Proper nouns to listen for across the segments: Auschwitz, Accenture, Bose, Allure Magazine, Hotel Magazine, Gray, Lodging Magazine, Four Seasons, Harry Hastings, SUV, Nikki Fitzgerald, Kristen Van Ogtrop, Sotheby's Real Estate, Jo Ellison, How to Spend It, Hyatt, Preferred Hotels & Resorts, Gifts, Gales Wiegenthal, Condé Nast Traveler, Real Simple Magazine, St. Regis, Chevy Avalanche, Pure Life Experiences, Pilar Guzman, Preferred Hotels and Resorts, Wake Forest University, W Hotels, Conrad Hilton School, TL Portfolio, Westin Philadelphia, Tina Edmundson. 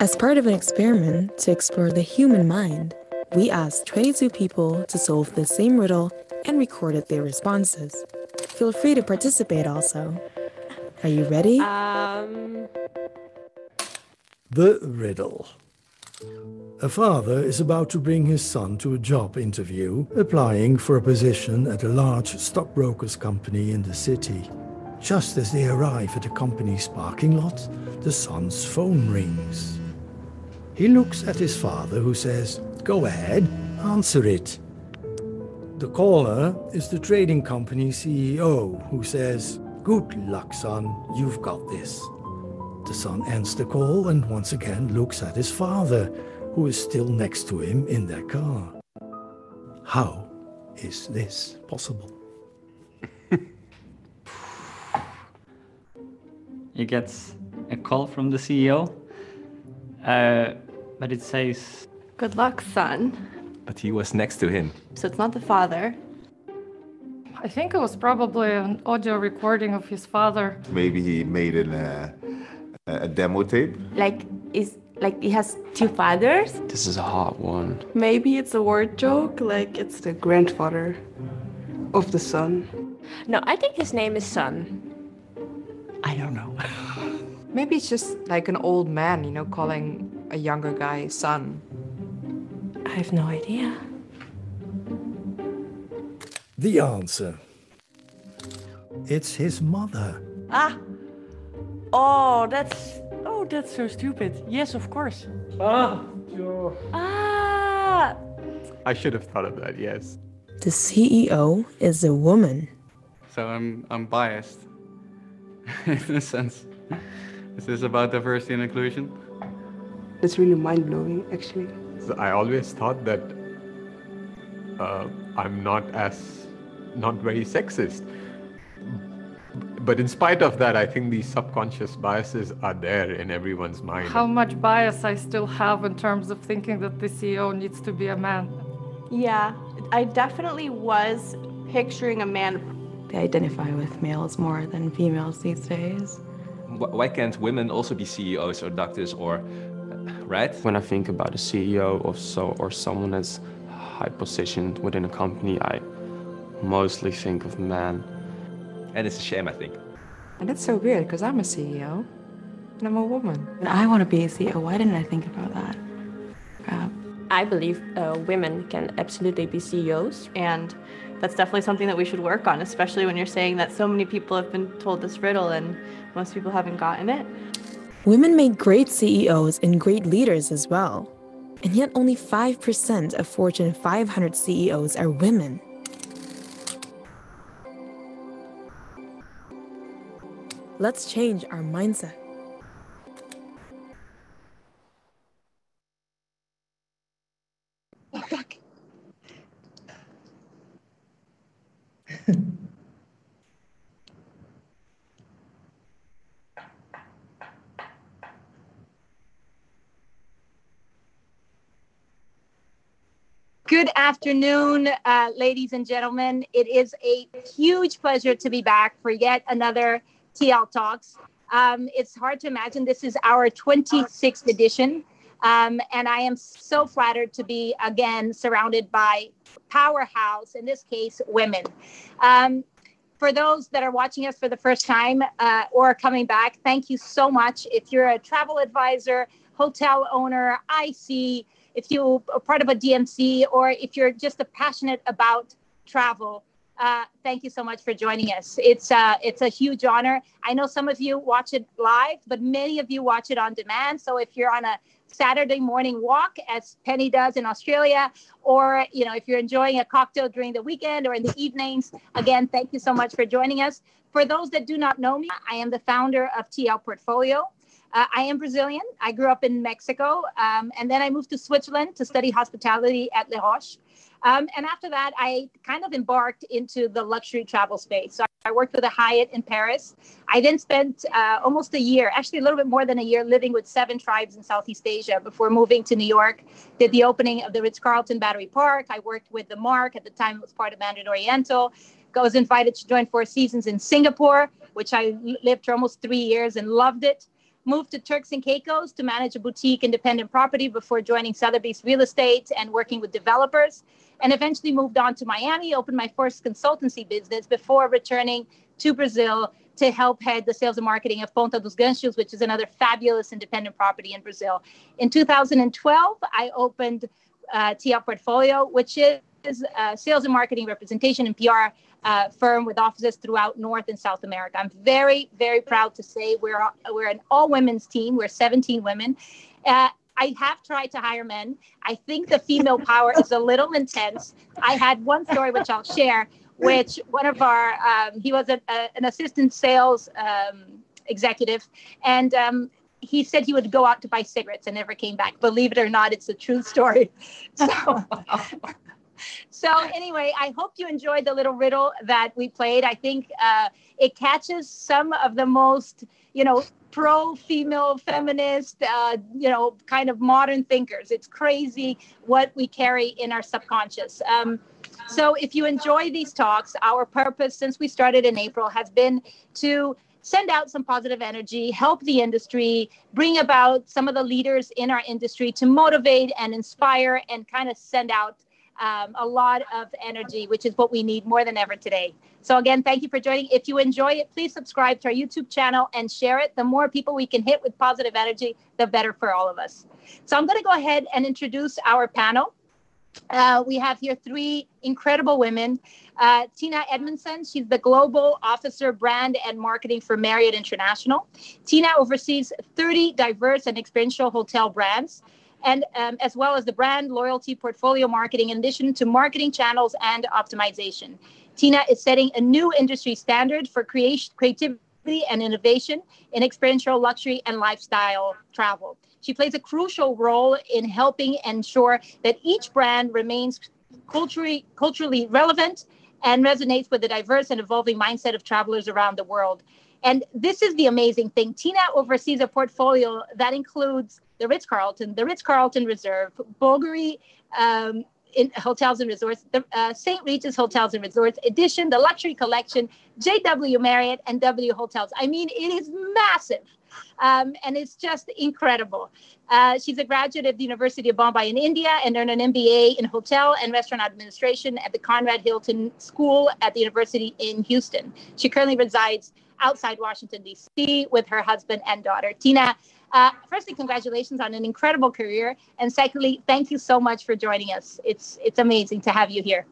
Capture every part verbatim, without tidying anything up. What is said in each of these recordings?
As part of an experiment to explore the human mind, we asked twenty-two people to solve the same riddle and recorded their responses. Feel free to participate also. Are you ready? Um... The riddle. A father is about to bring his son to a job interview, applying for a position at a large stockbroker's company in the city. Just as they arrive at the company's parking lot, the son's phone rings. He looks at his father, who says, "Go ahead, answer it." The caller is the trading company C E O, who says, "Good luck, son, you've got this." The son ends the call and once again looks at his father, who is still next to him in their car. How is this possible? He gets a call from the C E O, uh, but it says, "Good luck, son." But he was next to him. So it's not the father. I think it was probably an audio recording of his father. Maybe he made an, uh, a demo tape. Like, is like it has two fathers? This is a hard one. Maybe it's a word joke, like it's the grandfather of the son. No, I think his name is Son. I don't know. Maybe it's just like an old man, you know, calling a younger guy son. I have no idea. The answer. It's his mother. Ah! Oh, that's... Oh, that's so stupid. Yes, of course. Ah! Sure. Ah! I should have thought of that, yes. The C E O is a woman. So I'm, I'm biased. In a sense. Is this about diversity and inclusion? It's really mind-blowing, actually. I always thought that uh, I'm not as, not very sexist. But in spite of that, I think these subconscious biases are there in everyone's mind. How much bias I still have in terms of thinking that the C E O needs to be a man. Yeah, I definitely was picturing a man. They identify with males more than females these days. Why can't women also be C E Os or doctors or, right? When I think about a C E O or so, or someone that's high positioned within a company, I mostly think of men. And it's a shame, I think. And that's so weird, because I'm a C E O and I'm a woman. And I want to be a C E O. Why didn't I think about that? Uh, I believe uh, women can absolutely be C E Os, and that's definitely something that we should work on, especially when you're saying that so many people have been told this riddle and most people haven't gotten it. Women made great C E Os and great leaders as well. And yet only five percent of Fortune five hundred C E Os are women. Let's change our mindset. Oh, fuck. Good afternoon, uh, ladies and gentlemen. It is a huge pleasure to be back for yet another T L Talks. Um, it's hard to imagine. This is our twenty-sixth edition. Um, and I am so flattered to be, again, surrounded by powerhouse, in this case, women. Um, for those that are watching us for the first time uh, or coming back, thank you so much. If you're a travel advisor, hotel owner, I C, if you are part of a D M C, or if you're just a passionate about travel, uh, thank you so much for joining us. It's, uh, it's a huge honor. I know some of you watch it live, but many of you watch it on demand. So if you're on a Saturday morning walk, as Penny does in Australia, or, you know, if you're enjoying a cocktail during the weekend or in the evenings, again, thank you so much for joining us. For those that do not know me, I am the founder of T L Portfolio. Uh, I am Brazilian. I grew up in Mexico, um, and then I moved to Switzerland to study hospitality at Le Roche. Um, and after that, I kind of embarked into the luxury travel space. So I worked with a Hyatt in Paris. I then spent uh, almost a year, actually a little bit more than a year, living with seven tribes in Southeast Asia before moving to New York, did the opening of the Ritz-Carlton Battery Park. I worked with the Mark. At the time, it was part of Mandarin Oriental. I was invited to join Four Seasons in Singapore, which I lived for almost three years and loved it. moved to Turks and Caicos to manage a boutique independent property before joining Sotheby's Real Estate and working with developers, and eventually moved on to Miami, opened my first consultancy business before returning to Brazil to help head the sales and marketing of Ponta dos Ganchos, which is another fabulous independent property in Brazil. In two thousand twelve, I opened uh, T L Portfolio, which is a sales and marketing representation and P R uh, firm with offices throughout North and South America. I'm very, very proud to say we're, we're an all-women's team. We're seventeen women. Uh, I have tried to hire men. I think the female power is a little intense. I had one story, which I'll share, which one of our, um, he was a, a, an assistant sales um, executive, and um, he said he would go out to buy cigarettes and never came back. Believe it or not, it's a true story. So, so anyway, I hope you enjoyed the little riddle that we played. I think uh, it catches some of the most, you know, pro-female, feminist, uh, you know, kind of modern thinkers. It's crazy what we carry in our subconscious. Um, So if you enjoy these talks, our purpose since we started in April has been to send out some positive energy, help the industry, bring about some of the leaders in our industry to motivate and inspire and kind of send out um, a lot of energy, which is what we need more than ever today. So again, thank you for joining. If you enjoy it, please subscribe to our YouTube channel and share it. The more people we can hit with positive energy, the better for all of us. So I'm going to go ahead and introduce our panel. Uh, we have here three incredible women. Uh, Tina Edmundson, she's the Global Officer Brand and Marketing for Marriott International. Tina oversees thirty diverse and experiential hotel brands, and um, as well as the brand loyalty portfolio marketing in addition to marketing channels and optimization. Tina is setting a new industry standard for creation, creativity and innovation in experiential luxury and lifestyle travel. She plays a crucial role in helping ensure that each brand remains culturally, culturally relevant and resonates with the diverse and evolving mindset of travelers around the world. And this is the amazing thing. Tina oversees a portfolio that includes the Ritz-Carlton, the Ritz-Carlton Reserve, Bulgari um, in Hotels and Resorts, the uh, Saint Regis Hotels and Resorts, Edition, the Luxury Collection, J W Marriott, and W Hotels. I mean, it is massive. Um, and it's just incredible. Uh, she's a graduate of the University of Bombay in India and earned an M B A in Hotel and Restaurant Administration at the Conrad Hilton School at the University in Houston. She currently resides outside Washington, D C with her husband and daughter. Tina, uh, firstly, congratulations on an incredible career. And secondly, thank you so much for joining us. It's, it's amazing to have you here.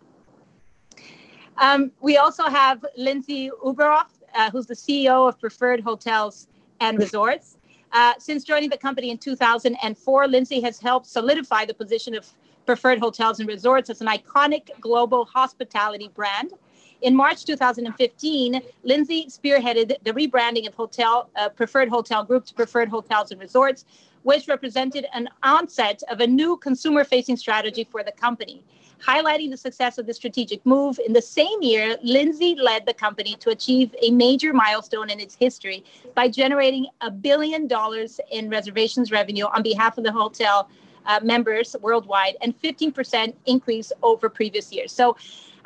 Um, we also have Lindsey Uberoff, uh, who's the C E O of Preferred Hotels and Resorts. Uh, since joining the company in two thousand four, Lindsey has helped solidify the position of Preferred Hotels and Resorts as an iconic global hospitality brand. In March two thousand fifteen, Lindsey spearheaded the rebranding of hotel, uh, Preferred Hotel Group to Preferred Hotels and Resorts, which represented an onset of a new consumer-facing strategy for the company. Highlighting the success of the strategic move, in the same year, Lindsey led the company to achieve a major milestone in its history by generating a billion dollars in reservations revenue on behalf of the hotel uh, members worldwide, and fifteen percent increase over previous years. So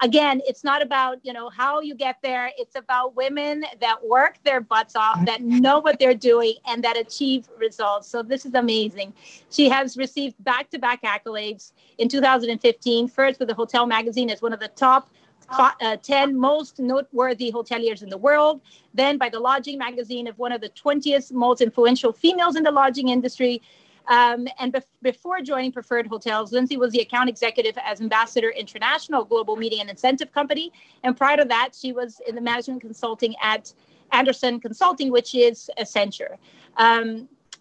again, it's not about, you know, how you get there. It's about women that work their butts off, that know what they're doing, and that achieve results. So this is amazing. She has received back-to-back accolades in two thousand fifteen, first with the Hotel Magazine as one of the top uh, ten most noteworthy hoteliers in the world, then by the Lodging Magazine of one of the twentieth most influential females in the lodging industry. Um, and bef before joining Preferred Hotels, Lindsey was the account executive as Ambassador International Global Meeting and Incentive Company. And prior to that, she was in the management consulting at Anderson Consulting, which is Accenture. Um,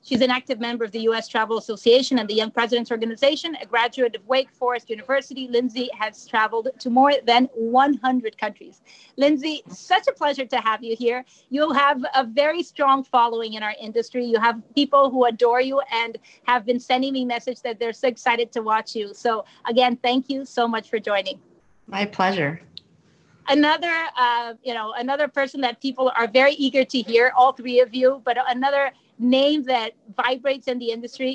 she's an active member of the U S Travel Association and the Young Presidents Organization. A graduate of Wake Forest University, Lindsey has traveled to more than one hundred countries. Lindsey, such a pleasure to have you here. You have a very strong following in our industry. You have people who adore you and have been sending me messages that they're so excited to watch you. So again, thank you so much for joining. My pleasure. Another, uh, you know, another person that people are very eager to hear, all three of you, but another name that vibrates in the industry,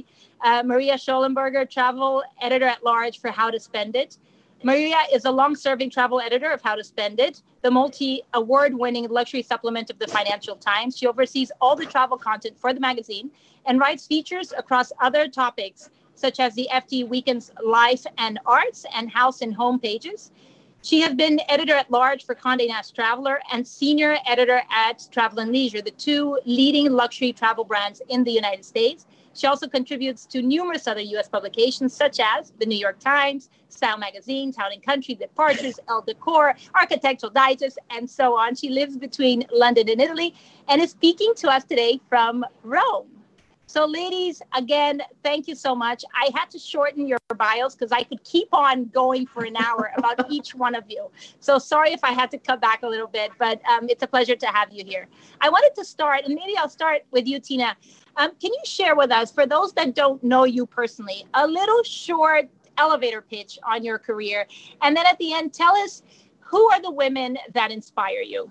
uh, Maria Shollenbarger, travel editor at large for How to Spend It. Maria is a long-serving travel editor of How to Spend It, the multi-award-winning luxury supplement of the Financial Times. She oversees all the travel content for the magazine and writes features across other topics, such as the F T Weekend's Life and Arts and House and Home pages. She has been editor-at-large for Condé Nast Traveler and senior editor at Travel and Leisure, the two leading luxury travel brands in the United States. She also contributes to numerous other U S publications, such as the New York Times, Style Magazine, Town and Country, Departures, El Decor, Architectural Digest, and so on. She lives between London and Italy and is speaking to us today from Rome. So ladies, again, thank you so much. I had to shorten your bios because I could keep on going for an hour about each one of you. So sorry if I had to cut back a little bit, but um, it's a pleasure to have you here. I wanted to start, and maybe I'll start with you, Tina. Um, can you share with us, for those that don't know you personally, a little short elevator pitch on your career? And then at the end, tell us, who are the women that inspire you?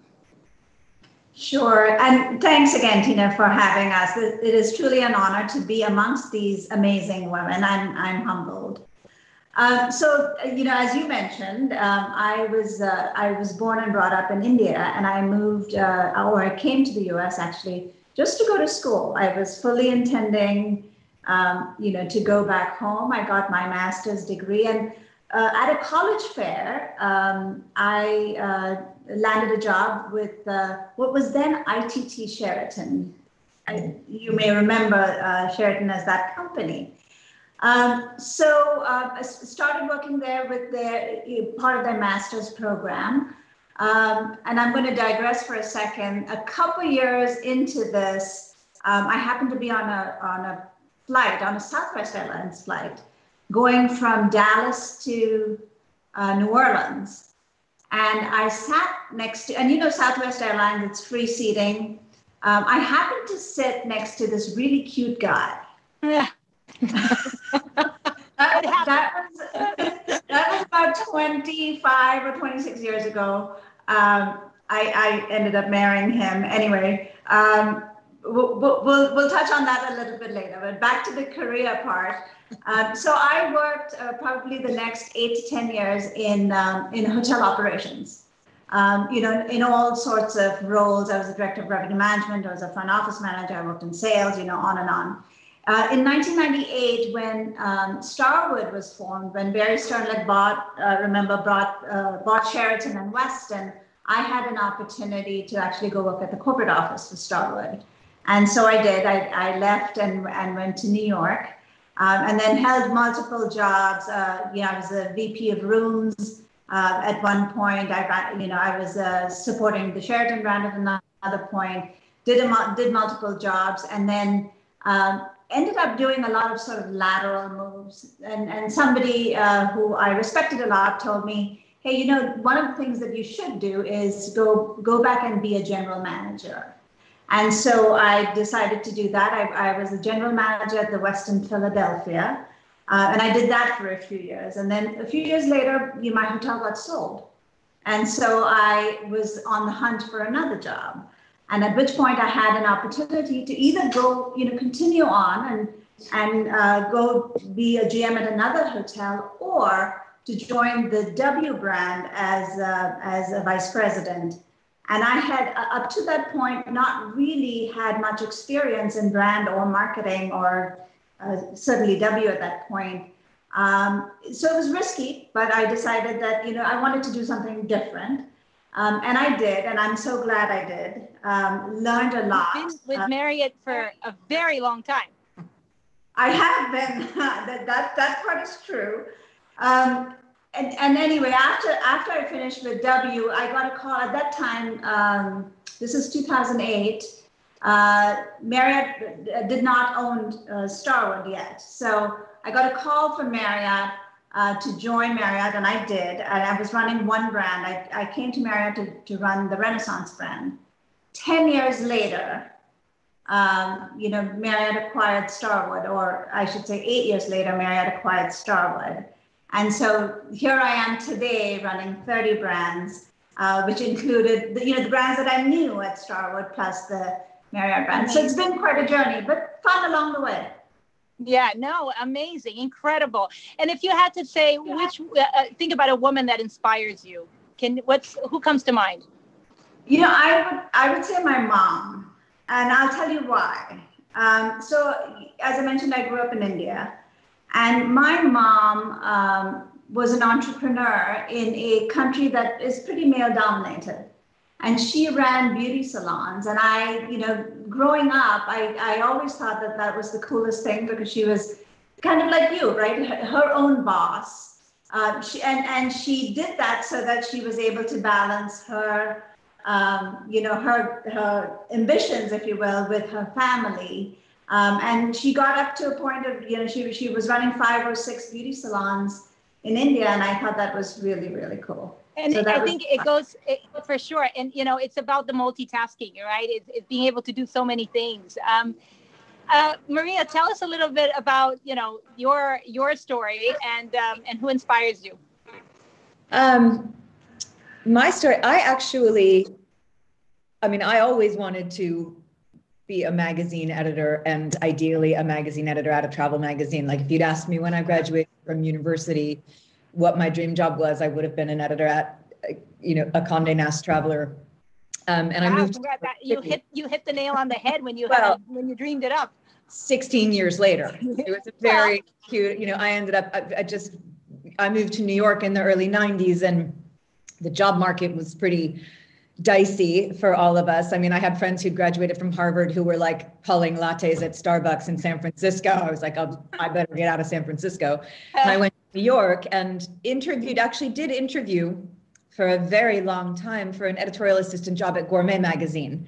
Sure. And thanks again, Tina, for having us. It is truly an honor to be amongst these amazing women. I'm, I'm humbled. Um, so, you know, as you mentioned, um, I was uh, I was born and brought up in India, and I moved uh, or I came to the U S actually just to go to school. I was fully intending, um, you know, to go back home. I got my master's degree, and uh, at a college fair, um, I uh, landed a job with uh, what was then I T T Sheraton. I, you may remember uh, Sheraton as that company. Um, so uh, I started working there with their part of their master's program. Um, and I'm going to digress for a second. A couple years into this, um, I happened to be on a, on a flight, on a Southwest Airlines flight, going from Dallas to uh, New Orleans. And I sat next to, and you know, Southwest Airlines, it's free seating. Um, I happened to sit next to this really cute guy. Yeah. that, that, was, that was about twenty-five or twenty-six years ago. Um, I, I ended up marrying him. Anyway, um, we'll, we'll, we'll touch on that a little bit later, but back to the career part. Um, so I worked uh, probably the next eight to ten years in, um, in hotel operations, um, you know, in all sorts of roles. I was the director of revenue management, I was a front office manager, I worked in sales, you know, on and on. Uh, in nineteen ninety-eight, when um, Starwood was formed, when Barry Sternlicht bought, uh, remember, brought, uh, bought Sheraton and Westin, I had an opportunity to actually go work at the corporate office for Starwood. And so I did. I, I left and, and went to New York. Um, and then held multiple jobs. Uh, you know, I was a V P of rooms uh, at one point. I, you know, I was uh, supporting the Sheraton brand at another point. Did a, did multiple jobs, and then um, ended up doing a lot of sort of lateral moves. And and somebody uh, who I respected a lot told me, "Hey, you know, one of the things that you should do is go go back and be a general manager." And so I decided to do that. I, I was a general manager at the Westin Philadelphia, uh, and I did that for a few years. And then a few years later, you know, my hotel got sold. And so I was on the hunt for another job. And at which point I had an opportunity to either go, you know, continue on and, and uh, go be a G M at another hotel, or to join the W brand as a, as a vice president. And I had, uh, up to that point, not really had much experience in brand or marketing, or uh, certainly W at that point. Um, so it was risky, but I decided that, you know, I wanted to do something different. Um, and I did, and I'm so glad I did. Um, learned a lot. You've been with Marriott for a very long time. I have been. that, that, that part is true. Um, And, and anyway, after after I finished with W, I got a call at that time. Um, this is two thousand eight. Uh, Marriott did not own uh, Starwood yet, so I got a call from Marriott uh, to join Marriott, and I did. And I was running one brand. I, I came to Marriott to, to run the Renaissance brand. Ten years later, um, you know, Marriott acquired Starwood, or I should say, eight years later, Marriott acquired Starwood. And so here I am today running thirty brands, uh, which included the, you know, the brands that I knew at Starwood plus the Marriott brand. So it's been quite a journey, but fun along the way. Yeah, no, amazing, incredible. And if you had to say which, uh, think about a woman that inspires you, can what's who comes to mind? You know, I would I would say my mom, and I'll tell you why. Um, so, as I mentioned, I grew up in India, and my mom um, was an entrepreneur in a country that is pretty male-dominated, and she ran beauty salons. And I, you know, growing up, I, I always thought that that was the coolest thing because she was kind of like you, right? Her, her own boss. Um, she, and, and she did that so that she was able to balance her, um, you know, her, her ambitions, if you will, with her family. Um, and she got up to a point of, you know, she, she was running five or six beauty salons in India. And I thought that was really, really cool. And so I think it goes it, for sure. And, you know, it's about the multitasking, right? It's, it's being able to do so many things. Um, uh, Maria, tell us a little bit about, you know, your your story and um, and who inspires you. Um, my story, I actually, I mean, I always wanted to be a magazine editor, and ideally a magazine editor at a travel magazine. Like, if you'd asked me when I graduated from university what my dream job was, I would have been an editor at, you know, a Condé Nast Traveler. Um, and wow, I moved. You hit you hit the nail on the head when you well, had, when you dreamed it up. sixteen years later, it was a very cute. You know, I ended up. I, I just I moved to New York in the early nineties, and the job market was pretty dicey for all of us. I mean, I had friends who graduated from Harvard who were like pulling lattes at Starbucks in San Francisco. I was like, I'll, I better get out of San Francisco. And I went to New York and interviewed, actually did interview for a very long time for an editorial assistant job at Gourmet magazine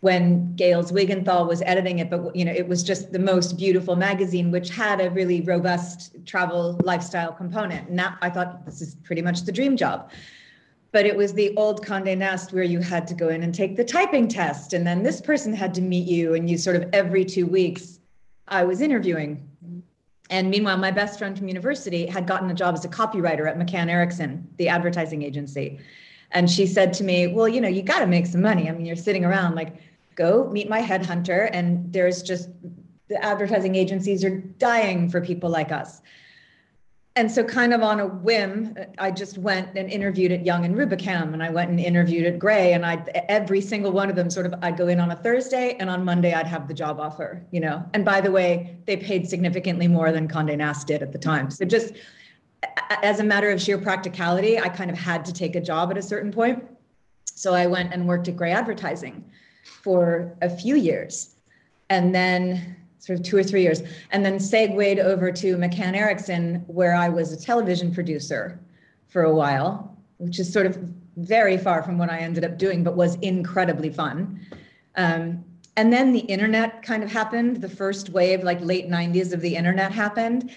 when Gales Wiegenthal was editing it. But, you know, it was just the most beautiful magazine, which had a really robust travel lifestyle component. And that, I thought, this is pretty much the dream job. But it was the old Condé Nast where you had to go in and take the typing test. And then this person had to meet you, and you sort of every two weeks I was interviewing. And meanwhile, my best friend from university had gotten a job as a copywriter at McCann Erickson, the advertising agency. And she said to me, well, you know, you got to make some money. I mean, you're sitting around, like, go meet my headhunter. And there's just, the advertising agencies are dying for people like us. And so kind of on a whim, I just went and interviewed at Young and Rubicam, and I went and interviewed at Gray, and I every single one of them sort of, I'd go in on a Thursday, and on Monday I'd have the job offer, you know. And by the way, they paid significantly more than Condé Nast did at the time. So just as a matter of sheer practicality, I kind of had to take a job at a certain point. So I went and worked at Gray Advertising for a few years, and then sort of two or three years, and then segued over to McCann Erickson, where I was a television producer for a while, which is sort of very far from what I ended up doing, but was incredibly fun. Um, and then the internet kind of happened. The first wave, like late nineties of the internet happened.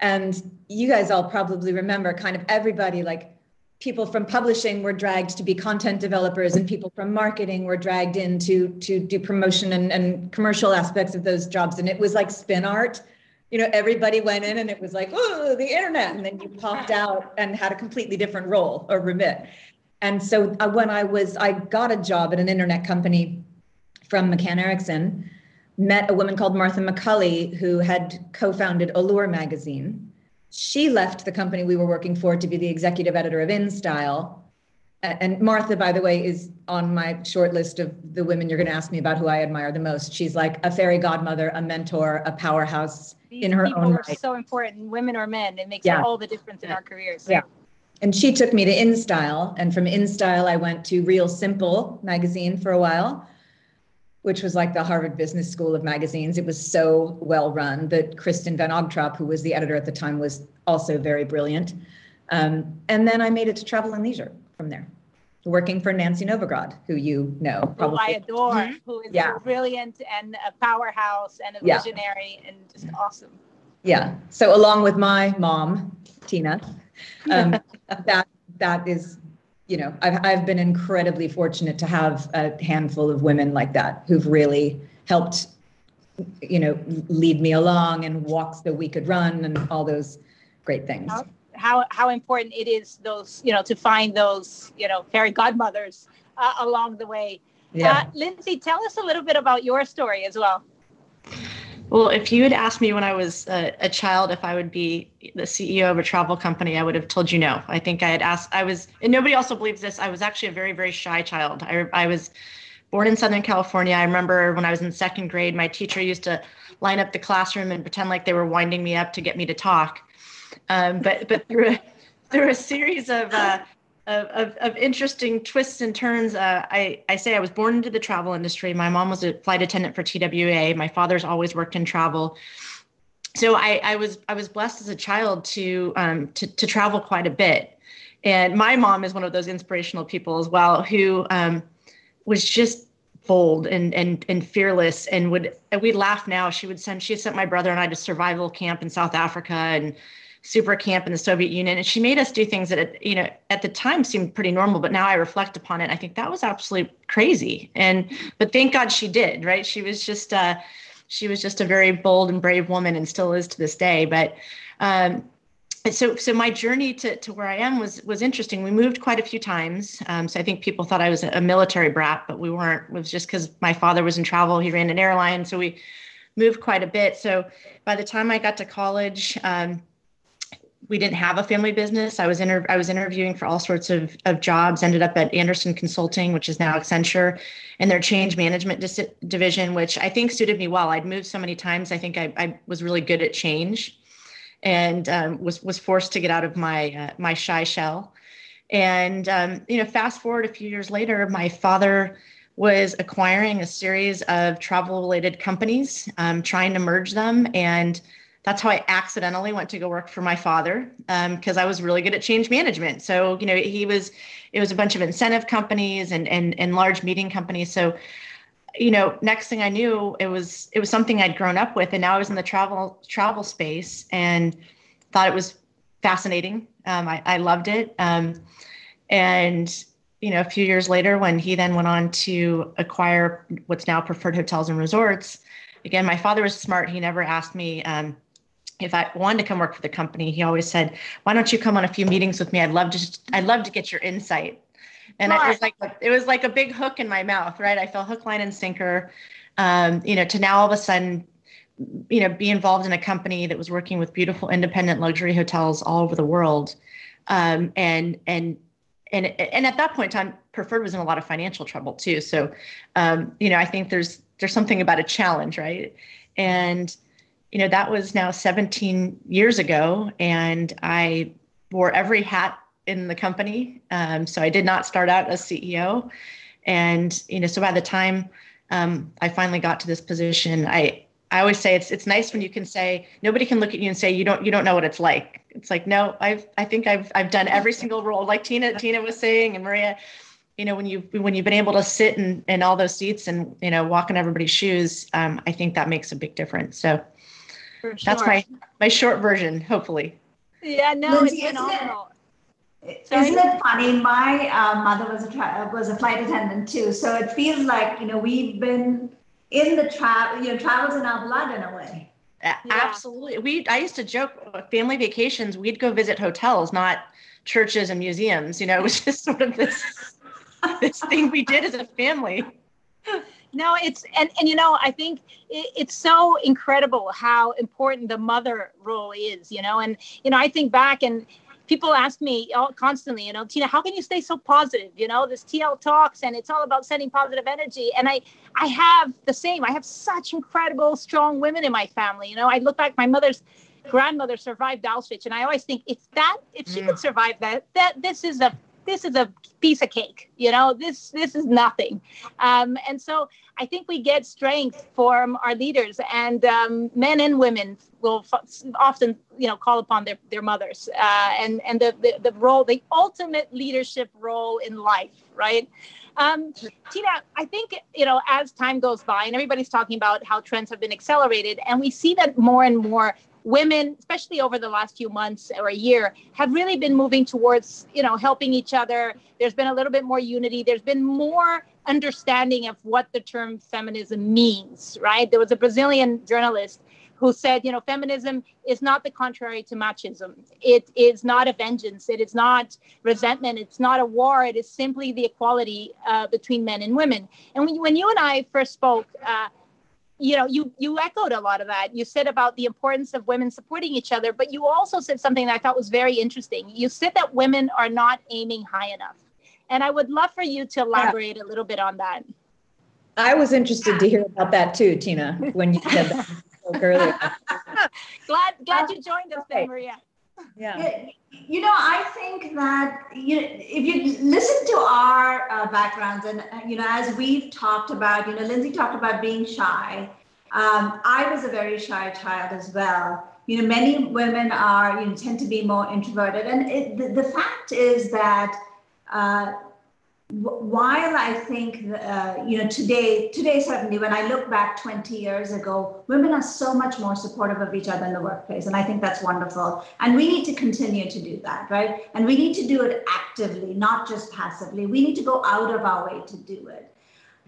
And you guys all probably remember kind of everybody, like people from publishing were dragged to be content developers, and people from marketing were dragged in to, to do promotion and, and commercial aspects of those jobs. And it was like spin art. You know, everybody went in and it was like, oh, the internet. And then you popped out and had a completely different role or remit. And so uh, when I was, I got a job at an internet company from McCann Erickson, met a woman called Martha McCulley, who had co-founded Allure magazine. She left the company we were working for to be the executive editor of InStyle. And Martha, by the way, is on my short list of the women you're going to ask me about who I admire the most. She's like a fairy godmother, a mentor, a powerhouse These in her own right. People are so important, women or men. It makes yeah. all the difference in our careers. Yeah. And she took me to InStyle. And from InStyle, I went to Real Simple magazine for a while, which was like the Harvard Business School of magazines. It was so well run that Kristen Van Ogtrop, who was the editor at the time, was also very brilliant. Um, and then I made it to Travel and Leisure from there, working for Nancy Novograd, who you know probably. Who I adore, mm-hmm. who is yeah. brilliant and a powerhouse and a yeah. visionary and just awesome. Yeah, so along with my mom, Tina, um, that that is, you know, I've, I've been incredibly fortunate to have a handful of women like that who've really helped, you know, lead me along and walk so we could run and all those great things. How, how, how important it is those, you know, to find those, you know, fairy godmothers uh, along the way. Yeah. Uh, Lindsey, tell us a little bit about your story as well. Well, if you had asked me when I was a, a child if I would be the C E O of a travel company, I would have told you no. I think I had asked, I was, and nobody also believes this, I was actually a very, very shy child. I, I was born in Southern California. I remember when I was in second grade, my teacher used to line up the classroom and pretend like they were winding me up to get me to talk. Um, but but through, a, through a series of, uh, of, of, of interesting twists and turns, uh, I, I say I was born into the travel industry. My mom was a flight attendant for T W A. My father's always worked in travel. So I, I was I was blessed as a child to, um, to to travel quite a bit. And my mom is one of those inspirational people as well, who um, was just bold and and and fearless, and would and we laugh now. She would send she sent my brother and I to survival camp in South Africa and super camp in the Soviet Union, and she made us do things that, you know, at the time seemed pretty normal, but now I reflect upon it, I think that was absolutely crazy. And but thank God she did, right? She was just uh, she was just a very bold and brave woman, and still is to this day. But um, so so my journey to to where I am was was interesting. We moved quite a few times, um, so I think people thought I was a military brat, but we weren't. It was just because my father was in travel; he ran an airline, so we moved quite a bit. So by the time I got to college, Um, we didn't have a family business. I was inter- I was interviewing for all sorts of, of jobs, ended up at Anderson Consulting, which is now Accenture, and their change management dis- division, which I think suited me well. I'd moved so many times. I think I, I was really good at change, and um, was was forced to get out of my uh, my shy shell. And um, you know, fast forward a few years later, my father was acquiring a series of travel-related companies, um, trying to merge them, and that's how I accidentally went to go work for my father, because um, I was really good at change management. So, you know, he was, it was a bunch of incentive companies and and and large meeting companies. So, you know, next thing I knew, it was it was something I'd grown up with, and now I was in the travel travel space and thought it was fascinating. Um, I, I loved it. Um, and you know, a few years later, when he then went on to acquire what's now Preferred Hotels and Resorts, again, my father was smart. He never asked me. Um, If I wanted to come work for the company, he always said, "Why don't you come on a few meetings with me? I'd love to. I'd love to get your insight." And I, it was like it was like a big hook in my mouth, right? I fell hook, line, and sinker. Um, you know, to now all of a sudden, you know, be involved in a company that was working with beautiful independent luxury hotels all over the world, um, and and and and at that point in time, Preferred was in a lot of financial trouble too. So, um, you know, I think there's there's something about a challenge, right? And you know, that was now seventeen years ago, and I wore every hat in the company. Um, so I did not start out as C E O. And, you know, so by the time um, I finally got to this position, I, I always say it's it's nice when you can say, nobody can look at you and say, you don't you don't know what it's like. It's like, no, I've I think I've I've done every single role, like Tina, Tina was saying, and Maria, you know, when you when you've been able to sit in, in all those seats and, you know, walk in everybody's shoes, um, I think that makes a big difference. So Sure. That's my, my short version, hopefully. Yeah, no, Lindsey, it's phenomenal. Isn't it, isn't it funny? My uh, mother was a tra- was a flight attendant too, so it feels like, you know, we've been in the travel, you know, travel's in our blood in a way. Yeah. Absolutely. We I used to joke, family vacations, we'd go visit hotels, not churches and museums. You know, it was just sort of this this thing we did as a family. No, it's, and, and, you know, I think it, it's so incredible how important the mother role is, you know, and, you know, I think back and people ask me all, constantly, you know, Tina, how can you stay so positive? You know, this T L Talks, and it's all about sending positive energy. And I, I have the same, I have such incredible, strong women in my family. You know, I look back, my mother's grandmother survived Auschwitz, and I always think if that, if she mm. could survive that, that this is a This is a piece of cake, you know, this, this is nothing. Um, and so I think we get strength from our leaders, and um, men and women will f- often, you know, call upon their, their mothers uh, and, and the, the, the role, the ultimate leadership role in life, right? Um, Tina, I think, you know, as time goes by and everybody's talking about how trends have been accelerated, and we see that more and more women, especially over the last few months or a year, have really been moving towards, you know, helping each other. There's been a little bit more unity. There's been more understanding of what the term feminism means, right? There was a Brazilian journalist who said, you know, feminism is not the contrary to machismo. It is not a vengeance. It is not resentment. It's not a war. It is simply the equality uh, between men and women. And when, when you and I first spoke, uh, you know, you you echoed a lot of that. You said about the importance of women supporting each other, but you also said something that I thought was very interesting. You said that women are not aiming high enough. And I would love for you to elaborate yeah. a little bit on that. I was interested to hear about that too, Tina, when you said that earlier. glad glad you joined us there, Maria. Yeah. You know, I think that you, if you listen to our uh, backgrounds and, you know, as we've talked about, you know, Lindsey talked about being shy. Um, I was a very shy child as well. You know, many women are, you know, tend to be more introverted. And it, the, the fact is that uh, while I think, uh, you know, today, today certainly when I look back twenty years ago, women are so much more supportive of each other in the workplace. And I think that's wonderful. And we need to continue to do that, right? And we need to do it actively, not just passively. We need to go out of our way to do it.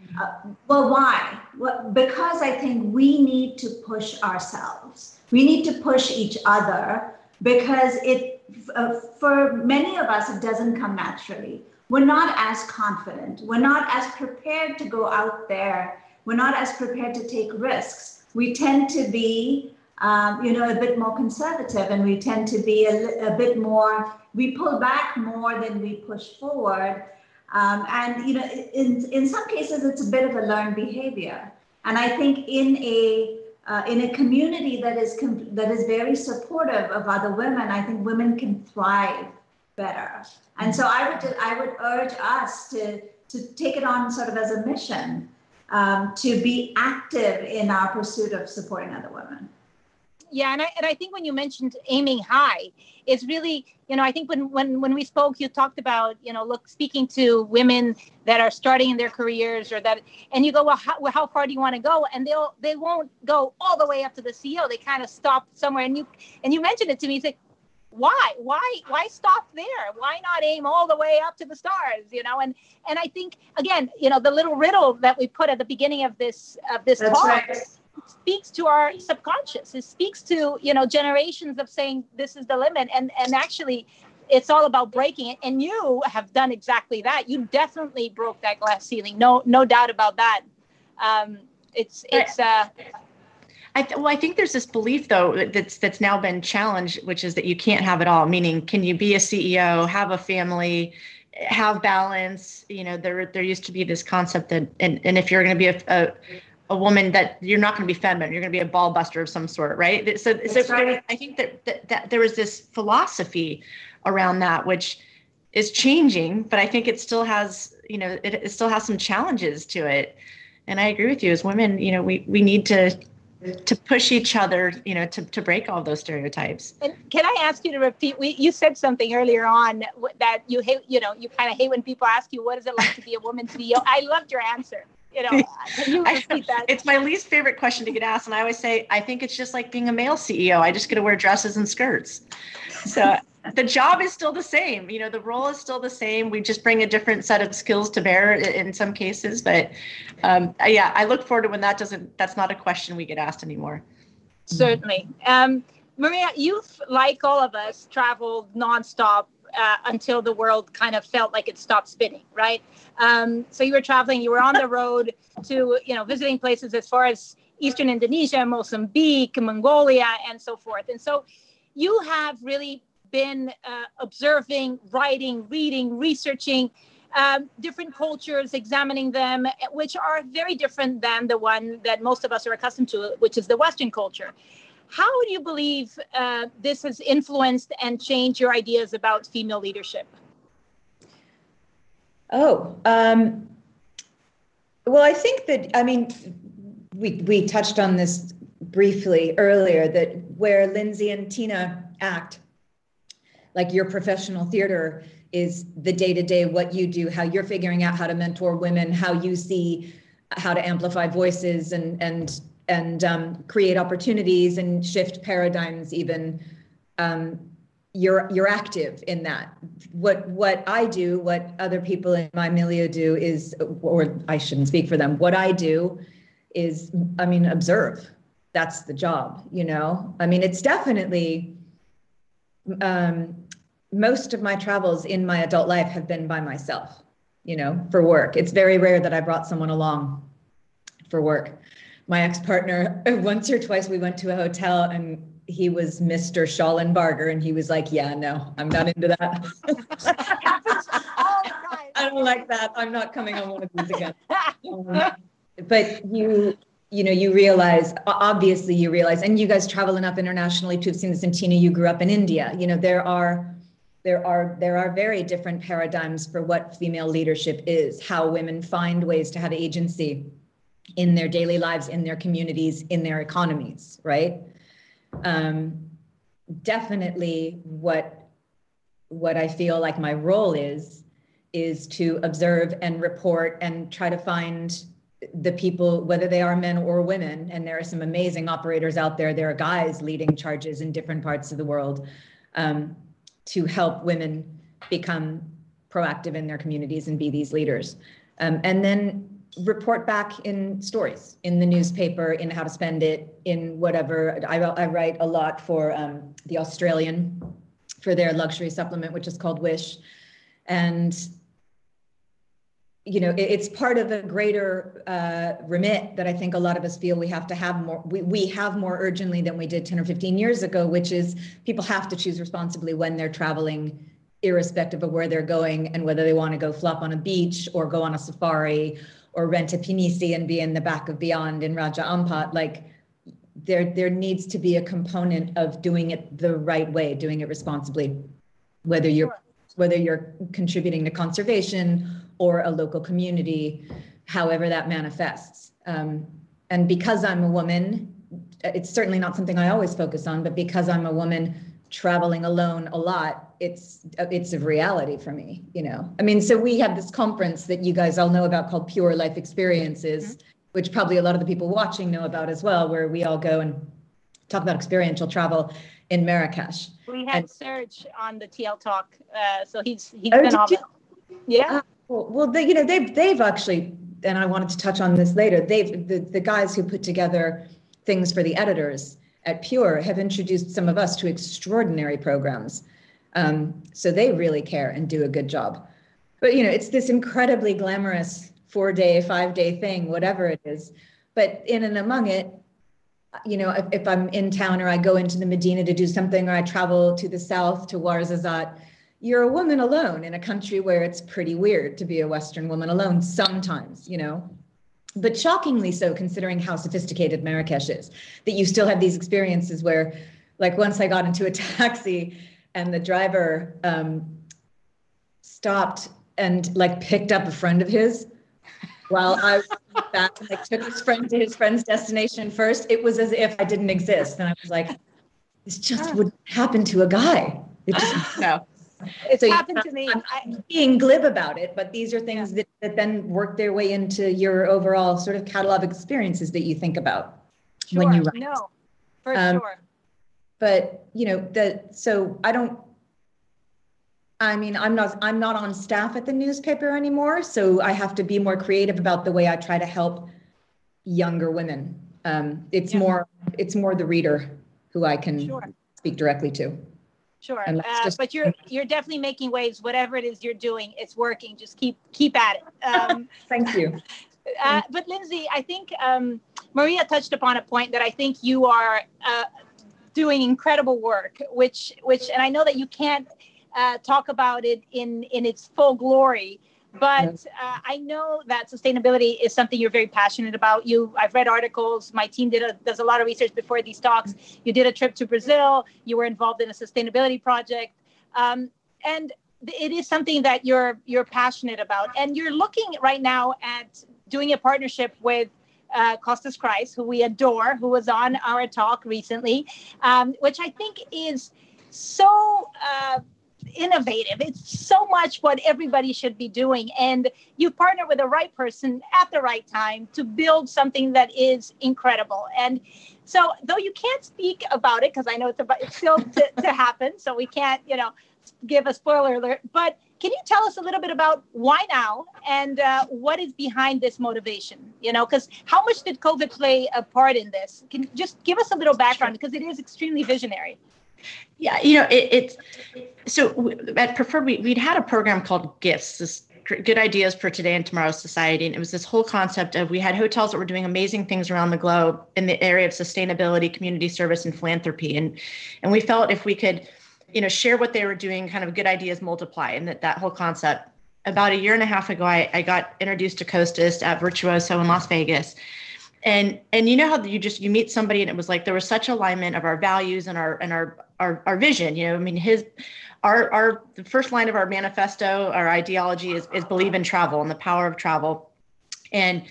Mm-hmm. Uh, well, why? Well, because I think we need to push ourselves. We need to push each other because it, uh, for many of us, it doesn't come naturally. We're not as confident. We're not as prepared to go out there. We're not as prepared to take risks. We tend to be, um, you know, a bit more conservative, and we tend to be a, a bit more, we pull back more than we push forward. Um, and, you know, in, in some cases, it's a bit of a learned behavior. And I think in a, uh, in a community that is, that is very supportive of other women, I think women can thrive better. And so I would I would urge us to, to take it on sort of as a mission, um, to be active in our pursuit of supporting other women. Yeah, and I, and I think when you mentioned aiming high, it's really, you know, I think when, when, when we spoke, you talked about, you know, look, speaking to women that are starting in their careers or that, and you go, well, how, well, how far do you want to go? And they'll, they won't go all the way up to the C E O. They kind of stop somewhere. And you, and you mentioned it to me, it's like, Why, why, why stop there? Why not aim all the way up to the stars? You know, and and I think again, you know, the little riddle that we put at the beginning of this of this That's talk right. speaks to our subconscious. It speaks to, you know, generations of saying this is the limit, and and actually, it's all about breaking it. And you have done exactly that. You definitely broke that glass ceiling. No, no doubt about that. Um, it's it's. Uh, I th- well, I think there's this belief, though, that's that's now been challenged, which is that you can't have it all, meaning can you be a C E O, have a family, have balance? You know, there there used to be this concept that, and, and if you're going to be a, a a woman, that you're not going to be feminine, you're going to be a ball buster of some sort, right? So, that's so right. There, I think that, that, that there was this philosophy around that, which is changing, but I think it still has, you know, it, it still has some challenges to it. And I agree with you, as women, you know, we, we need to, to push each other, you know, to, to break all those stereotypes. And can I ask you to repeat, we, you said something earlier on that you hate, you know, you kind of hate when people ask you, what is it like to be a woman C E O? I loved your answer. You know, can you repeat that? It's my least favorite question to get asked. And I always say, I think it's just like being a male C E O. I just get to wear dresses and skirts. So the job is still the same. You know, the role is still the same. We just bring a different set of skills to bear in some cases. But um, yeah, I look forward to when that doesn't, that's not a question we get asked anymore. Certainly. Um, Maria, you've, like all of us, traveled nonstop uh, until the world kind of felt like it stopped spinning, right? Um, so you were traveling, you were on the road to, you know, visiting places as far as Eastern Indonesia, Mozambique, Mongolia, and so forth. And so you have really been uh, observing, writing, reading, researching um, different cultures, examining them, which are very different than the one that most of us are accustomed to, which is the Western culture. How do you believe uh, this has influenced and changed your ideas about female leadership? Oh, um, well, I think that, I mean, we, we touched on this briefly earlier, that where Lindsey and Tina act, like your professional theater is the day-to-day, what you do, how you're figuring out how to mentor women, how you see how to amplify voices and and and um, create opportunities and shift paradigms even. Um, you're you're active in that. What what I do, what other people in my milieu do is, or I shouldn't speak for them, what I do is, I mean, observe. That's the job, you know? I mean, it's definitely, Um, most of my travels in my adult life have been by myself, you know, for work. It's very rare that I brought someone along for work. my ex-partner, once or twice we went to a hotel and he was Mister Shollenbarger, and he was like, yeah, no, I'm not into that. I don't like that. I'm not coming on one of these again. Um, but you, you know, you realize, obviously you realize, and you guys travel enough internationally to have seen this. And Tina, you grew up in India. You know, there are, there are, there are very different paradigms for what female leadership is, how women find ways to have agency in their daily lives, in their communities, in their economies, right? Um, definitely what, what I feel like my role is, is to observe and report and try to find the people, whether they are men or women. And there are some amazing operators out there. There are guys leading charges in different parts of the world, um, to help women become proactive in their communities and be these leaders. Um, and then report back in stories, in the newspaper, in How to Spend It, in whatever. I, I write a lot for um, the Australian, for their luxury supplement, which is called Wish. And, you know, it, it's part of a greater uh, remit that I think a lot of us feel we have to have more, we, we have more urgently than we did ten or fifteen years ago, which is people have to choose responsibly when they're traveling, irrespective of where they're going and whether they want to go flop on a beach or go on a safari or rent a pinisi and be in the back of Beyond in Raja Ampat. Like there, there needs to be a component of doing it the right way, doing it responsibly, whether you're, sure. whether you're contributing to conservation or a local community, however that manifests. Um, and because I'm a woman, it's certainly not something I always focus on, but because I'm a woman traveling alone a lot, it's it's a reality for me, you know. I mean, so we have this conference that you guys all know about called Pure Life Experiences, mm-hmm. which probably a lot of the people watching know about as well, where we all go and talk about experiential travel in Marrakesh. We had and, Serge on the T L Talk, uh, so he's he's oh, been all that. Yeah. Uh, well, well they, you know, they've they've actually, and I wanted to touch on this later. They've the, the guys who put together things for the editors at Pure have introduced some of us to extraordinary programs. Um, so they really care and do a good job. But, you know, it's this incredibly glamorous four day, five day thing, whatever it is. But in and among it, you know, if, if I'm in town or I go into the Medina to do something, or I travel to the south to Ouarzazate, you're a woman alone in a country where it's pretty weird to be a Western woman alone sometimes, you know. But shockingly so, considering how sophisticated Marrakesh is, that you still have these experiences where, like, once I got into a taxi and the driver um, stopped and like picked up a friend of his while I was back and like took his friend to his friend's destination first. It was as if I didn't exist. And I was like, this just wouldn't happen to a guy. It just, no. It's so happened you, to me. I'm, I'm being glib about it, but these are things yeah. that, that then work their way into your overall sort of catalog experiences that you think about sure. when you write. No, for um, sure. But, you know, the, so I don't, I mean, I'm not, I'm not on staff at the newspaper anymore. So I have to be more creative about the way I try to help younger women. Um, it's yeah. more, it's more the reader who I can sure. speak directly to. Sure. Uh, but you're, you're definitely making waves, whatever it is you're doing, it's working. Just keep, keep at it. Um, Thank you. Uh, but Lindsey, I think um, Maria touched upon a point that I think you are, uh, doing incredible work, which, which, and I know that you can't uh, talk about it in, in its full glory, but uh, I know that sustainability is something you're very passionate about. You, I've read articles, my team did a, does a lot of research before these talks. You did a trip to Brazil, you were involved in a sustainability project. Um, and it is something that you're, you're passionate about. And you're looking right now at doing a partnership with Uh, Costas Christ, who we adore, who was on our talk recently, um, which I think is so uh, innovative. It's so much what everybody should be doing. And you partner with the right person at the right time to build something that is incredible. And so though you can't speak about it, because I know it's, about, it's still to, to happen, so we can't, you know, give a spoiler alert, but can you tell us a little bit about why now and uh, what is behind this motivation? You know, because how much did COVID play a part in this? Can you just give us a little background, because it is extremely visionary. Yeah, you know, it, it's so at Preferred, we, we'd had a program called GIFTS, this good ideas for today and tomorrow's society. And it was this whole concept of, we had hotels that were doing amazing things around the globe in the area of sustainability, community service, and philanthropy. And, and we felt if we could, you know, share what they were doing, kind of good ideas multiply, and that, that whole concept. About a year and a half ago, I, I got introduced to Costas at Virtuoso in Las Vegas. And, and you know how you just, you meet somebody and it was like, there was such alignment of our values and our, and our, our, our vision, you know, I mean, his, our, our, the first line of our manifesto, our ideology is, is believe in travel and the power of travel. And,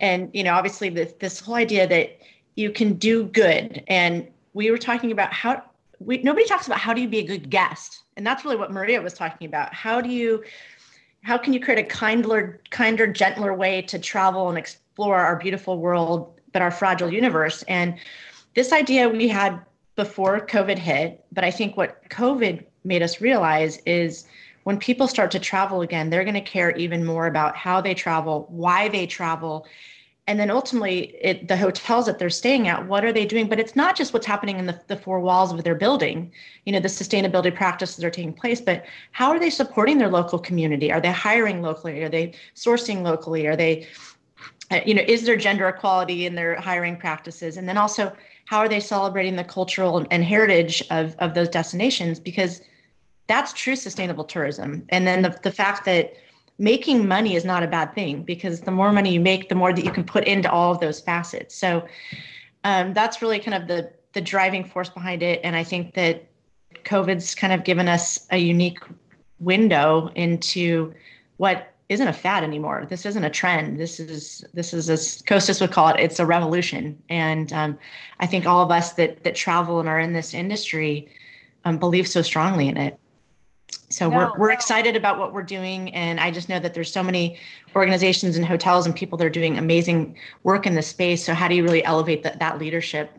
and, you know, obviously this, this whole idea that you can do good. And we were talking about how we, nobody talks about how do you be a good guest? And that's really what Maria was talking about. How do you, how can you create a kinder, kinder, gentler way to travel and experience, explore our beautiful world, but our fragile universe? And this idea we had before COVID hit, but I think what COVID made us realize is when people start to travel again, they're going to care even more about how they travel, why they travel, and then ultimately it, the hotels that they're staying at, what are they doing? But it's not just what's happening in the, the four walls of their building, you know, the sustainability practices that are taking place, but how are they supporting their local community? Are they hiring locally? Are they sourcing locally? Are they, you know, is there gender equality in their hiring practices? And then also, how are they celebrating the cultural and heritage of, of those destinations? Because that's true sustainable tourism. And then the, the fact that making money is not a bad thing, because the more money you make, the more that you can put into all of those facets. So um, that's really kind of the, the driving force behind it. And I think that COVID's kind of given us a unique window into what isn't a fad anymore. This isn't a trend. This is, this is, as Costas would call it, it's a revolution. And um, I think all of us that that travel and are in this industry um, believe so strongly in it. So no, we're we're no. excited about what we're doing. And I just know that there's so many organizations and hotels and people that are doing amazing work in this space. So how do you really elevate that, that leadership?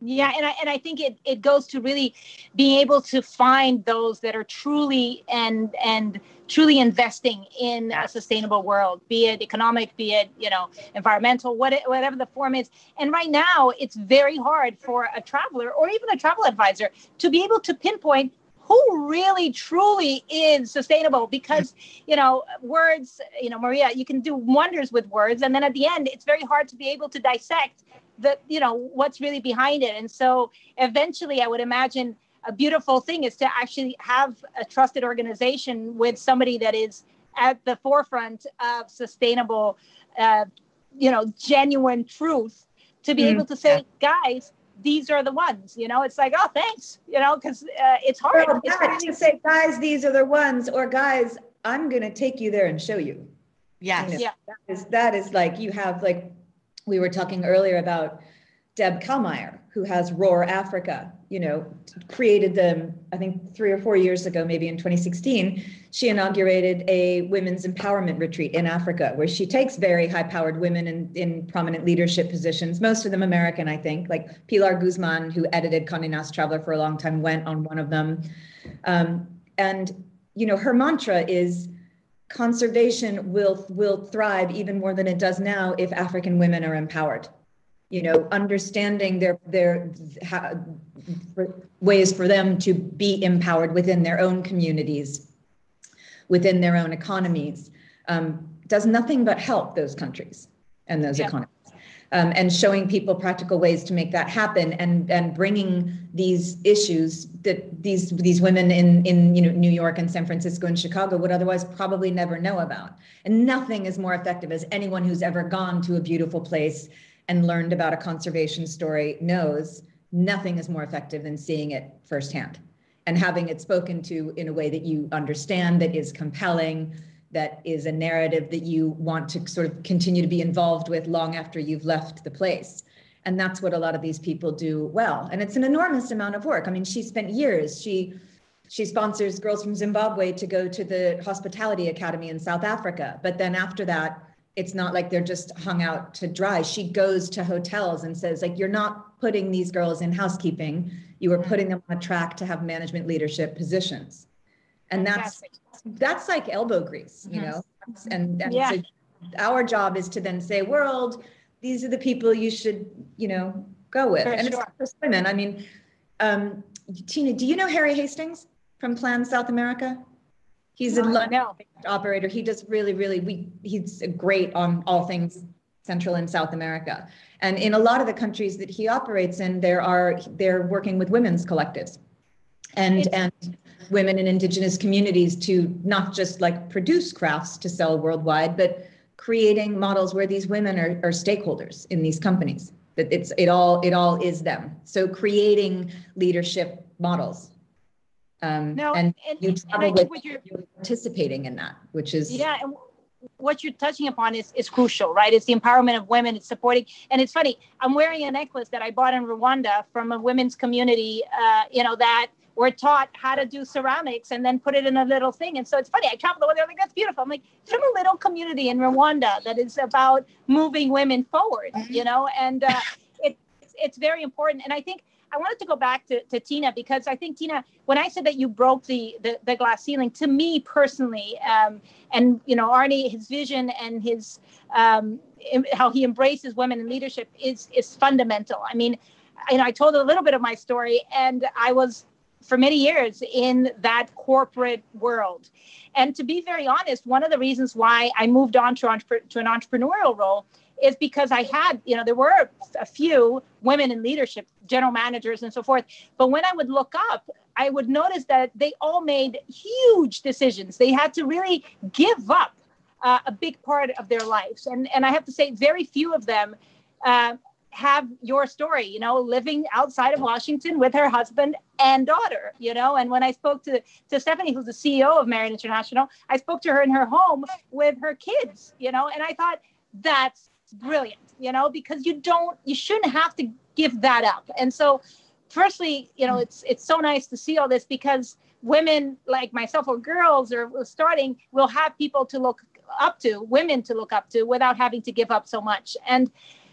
Yeah, and I and I think it, it goes to really being able to find those that are truly and and truly investing in a sustainable world, be it economic, be it, you know, environmental, what it, whatever the form is. And right now, it's very hard for a traveler or even a travel advisor to be able to pinpoint who really, truly is sustainable, because, you know, words, you know, Maria, you can do wonders with words. And then at the end, it's very hard to be able to dissect the, you know, what's really behind it. And so eventually, I would imagine a beautiful thing is to actually have a trusted organization with somebody that is at the forefront of sustainable, uh, you know, genuine truth, to be mm. able to say, guys, these are the ones, you know, it's like, oh, thanks, you know, because uh, it's hard. Well, it's hard to say, guys, these are the ones, or guys, I'm going to take you there and show you. Yes. You know, yeah. That is, that is like, you have, like, we were talking earlier about Deb Kalmeyer, who has Roar Africa, you know, created them, I think three or four years ago, maybe in twenty sixteen, she inaugurated a women's empowerment retreat in Africa, where she takes very high powered women in, in prominent leadership positions, most of them American, I think, like Pilar Guzman, who edited Condé Nast Traveler for a long time, went on one of them. Um, and, you know, her mantra is, conservation will, will thrive even more than it does now if African women are empowered. You know, understanding their their how, ways for them to be empowered within their own communities, within their own economies, um, does nothing but help those countries and those yeah. economies. Um, and showing people practical ways to make that happen, and and bringing these issues that these these women in in you know New York and San Francisco and Chicago would otherwise probably never know about. And nothing is more effective, as anyone who's ever gone to a beautiful place and learned about a conservation story knows, nothing is more effective than seeing it firsthand and having it spoken to in a way that you understand, that is compelling, that is a narrative that you want to sort of continue to be involved with long after you've left the place. And that's what a lot of these people do well. And it's an enormous amount of work. I mean, she spent years, she She sponsors girls from Zimbabwe to go to the Hospitality Academy in South Africa. But then after that, it's not like they're just hung out to dry. She goes to hotels and says, like, you're not putting these girls in housekeeping. You are putting them on a track to have management leadership positions. And that's, that's like elbow grease, you know? And, and yeah. so our job is to then say, world, these are the people you should, you know, go with. For and sure. It's not just women. I mean, um, Tina, do you know Harry Hastings from Plan South America? He's a London operator. He does really, really, we, he's great on all things Central and South America. And in a lot of the countries that he operates in, there are, they're working with women's collectives and, and women in indigenous communities to not just like produce crafts to sell worldwide, but creating models where these women are, are stakeholders in these companies, that it's, it all, it all is them. So creating leadership models. Um, no, and, and you travel with, you're, you're participating in that, which is yeah. And what you're touching upon is is crucial, right? It's the empowerment of women. It's supporting, and it's funny. I'm wearing a necklace that I bought in Rwanda from a women's community. Uh, you know that were taught how to do ceramics and then put it in a little thing. And so it's funny. I traveled over there. I'm like, that's beautiful. I'm like, it's from a little community in Rwanda that is about moving women forward. You know, and uh, it, it's it's very important. And I think. I wanted to go back to, to Tina, because I think, Tina, when I said that you broke the the, the glass ceiling, to me personally, um, and, you know, Arnie, his vision and his um, how he embraces women in leadership is is fundamental. I mean, you know, I told a little bit of my story, and I was for many years in that corporate world. And to be very honest, one of the reasons why I moved on to, to an entrepreneurial role is because I had, you know, there were a few women in leadership, general managers and so forth. But when I would look up, I would notice that they all made huge decisions. They had to really give up uh, a big part of their lives. And, and I have to say, very few of them uh, have your story, you know, living outside of Washington with her husband and daughter, you know. And when I spoke to, to Stephanie, who's the C E O of Marriott International, I spoke to her in her home with her kids, you know, and I thought, that's brilliant, you know, because you don't, you shouldn't have to give that up. And so, firstly, you know, it's it's so nice to see all this, because women like myself or girls or starting will have people to look up to, women to look up to, without having to give up so much. And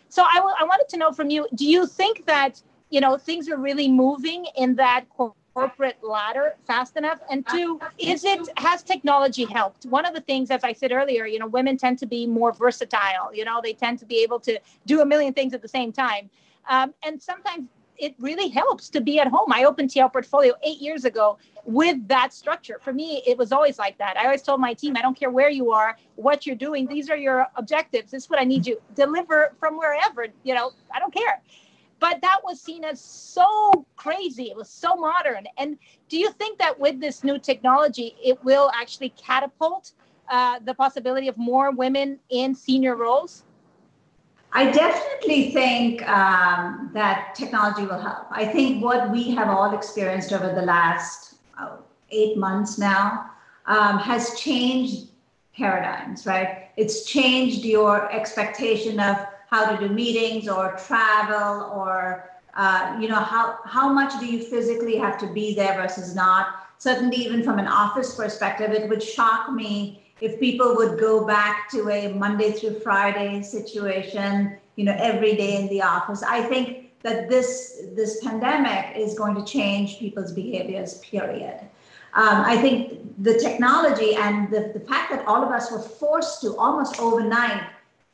so, I, w- I wanted to know from you: do you think that, you know, things are really moving in that cor- corporate ladder fast enough? And two, is it has technology helped? One of the things, as I said earlier, you know, women tend to be more versatile. You know, they tend to be able to do a million things at the same time. Um, and sometimes it really helps to be at home. I opened T L Portfolio eight years ago with that structure. For me, it was always like that. I always told my team, I don't care where you are, what you're doing. These are your objectives. This is what I need you deliver from wherever. You know, I don't care. But that was seen as so crazy. It was so modern. And do you think that with this new technology, it will actually catapult uh, the possibility of more women in senior roles? I definitely think um, that technology will help. I think what we have all experienced over the last oh, eight months now um, has changed paradigms, right? It's changed your expectation of how to do meetings or travel, or uh, you know, how, how much do you physically have to be there versus not. Certainly, even from an office perspective, it would shock me if people would go back to a Monday through Friday situation, you know, every day in the office. I think that this, this pandemic is going to change people's behaviors, period. Um, I think the technology and the, the fact that all of us were forced to almost overnight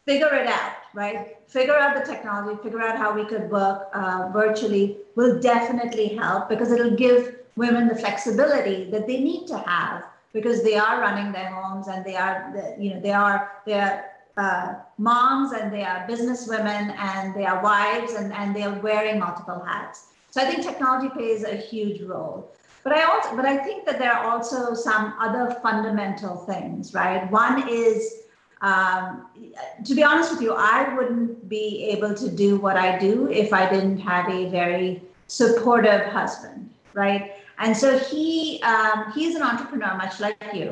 figure it out, right? Figure out the technology, figure out how we could work uh, virtually will definitely help, because it'll give women the flexibility that they need to have, because they are running their homes and they are, you know, they are they are uh, moms and they are business women and they are wives and, and they are wearing multiple hats. So I think technology plays a huge role. But I also, but I think that there are also some other fundamental things, right? One is, Um, to be honest with you, I wouldn't be able to do what I do if I didn't have a very supportive husband, right? And so he um, he's an entrepreneur, much like you,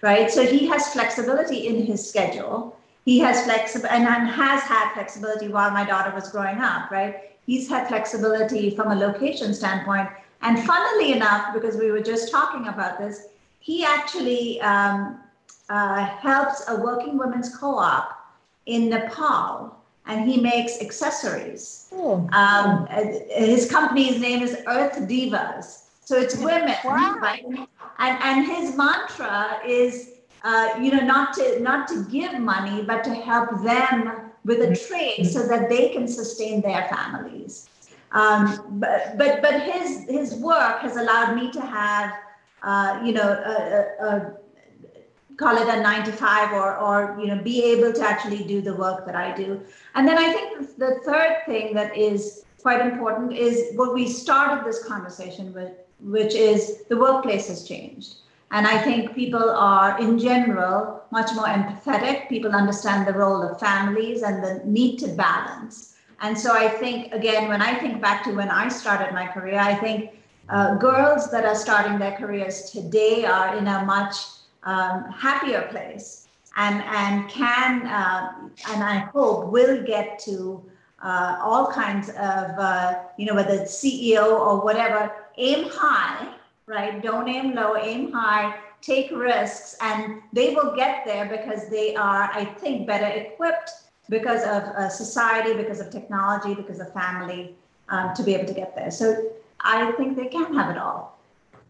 right? So he has flexibility in his schedule. He has flexi- and, and has had flexibility while my daughter was growing up, right? He's had flexibility from a location standpoint. And funnily enough, because we were just talking about this, he actually... Um, Uh, helps a working women's co-op in Nepal, and he makes accessories. Oh. Um, his company's name is Earth Divas. So it's women, wow. Right? And, and his mantra is, uh, you know, not to not to give money, but to help them with a trade so that they can sustain their families. Um, but but but his his work has allowed me to have, uh, you know, a, a, a call it a nine to five or, or, you know, be able to actually do the work that I do. And then I think the third thing that is quite important is what we started this conversation with, which is the workplace has changed. And I think people are, in general, much more empathetic. People understand the role of families and the need to balance. And so I think, again, when I think back to when I started my career, I think uh, girls that are starting their careers today are in a much um, happier place and, and can, uh, and I hope, will get to uh, all kinds of, uh, you know, whether it's C E O or whatever, aim high. Right? Don't aim low, aim high, take risks, and they will get there because they are, I think, better equipped because of uh, society, because of technology, because of family, um, to be able to get there. So I think they can have it all.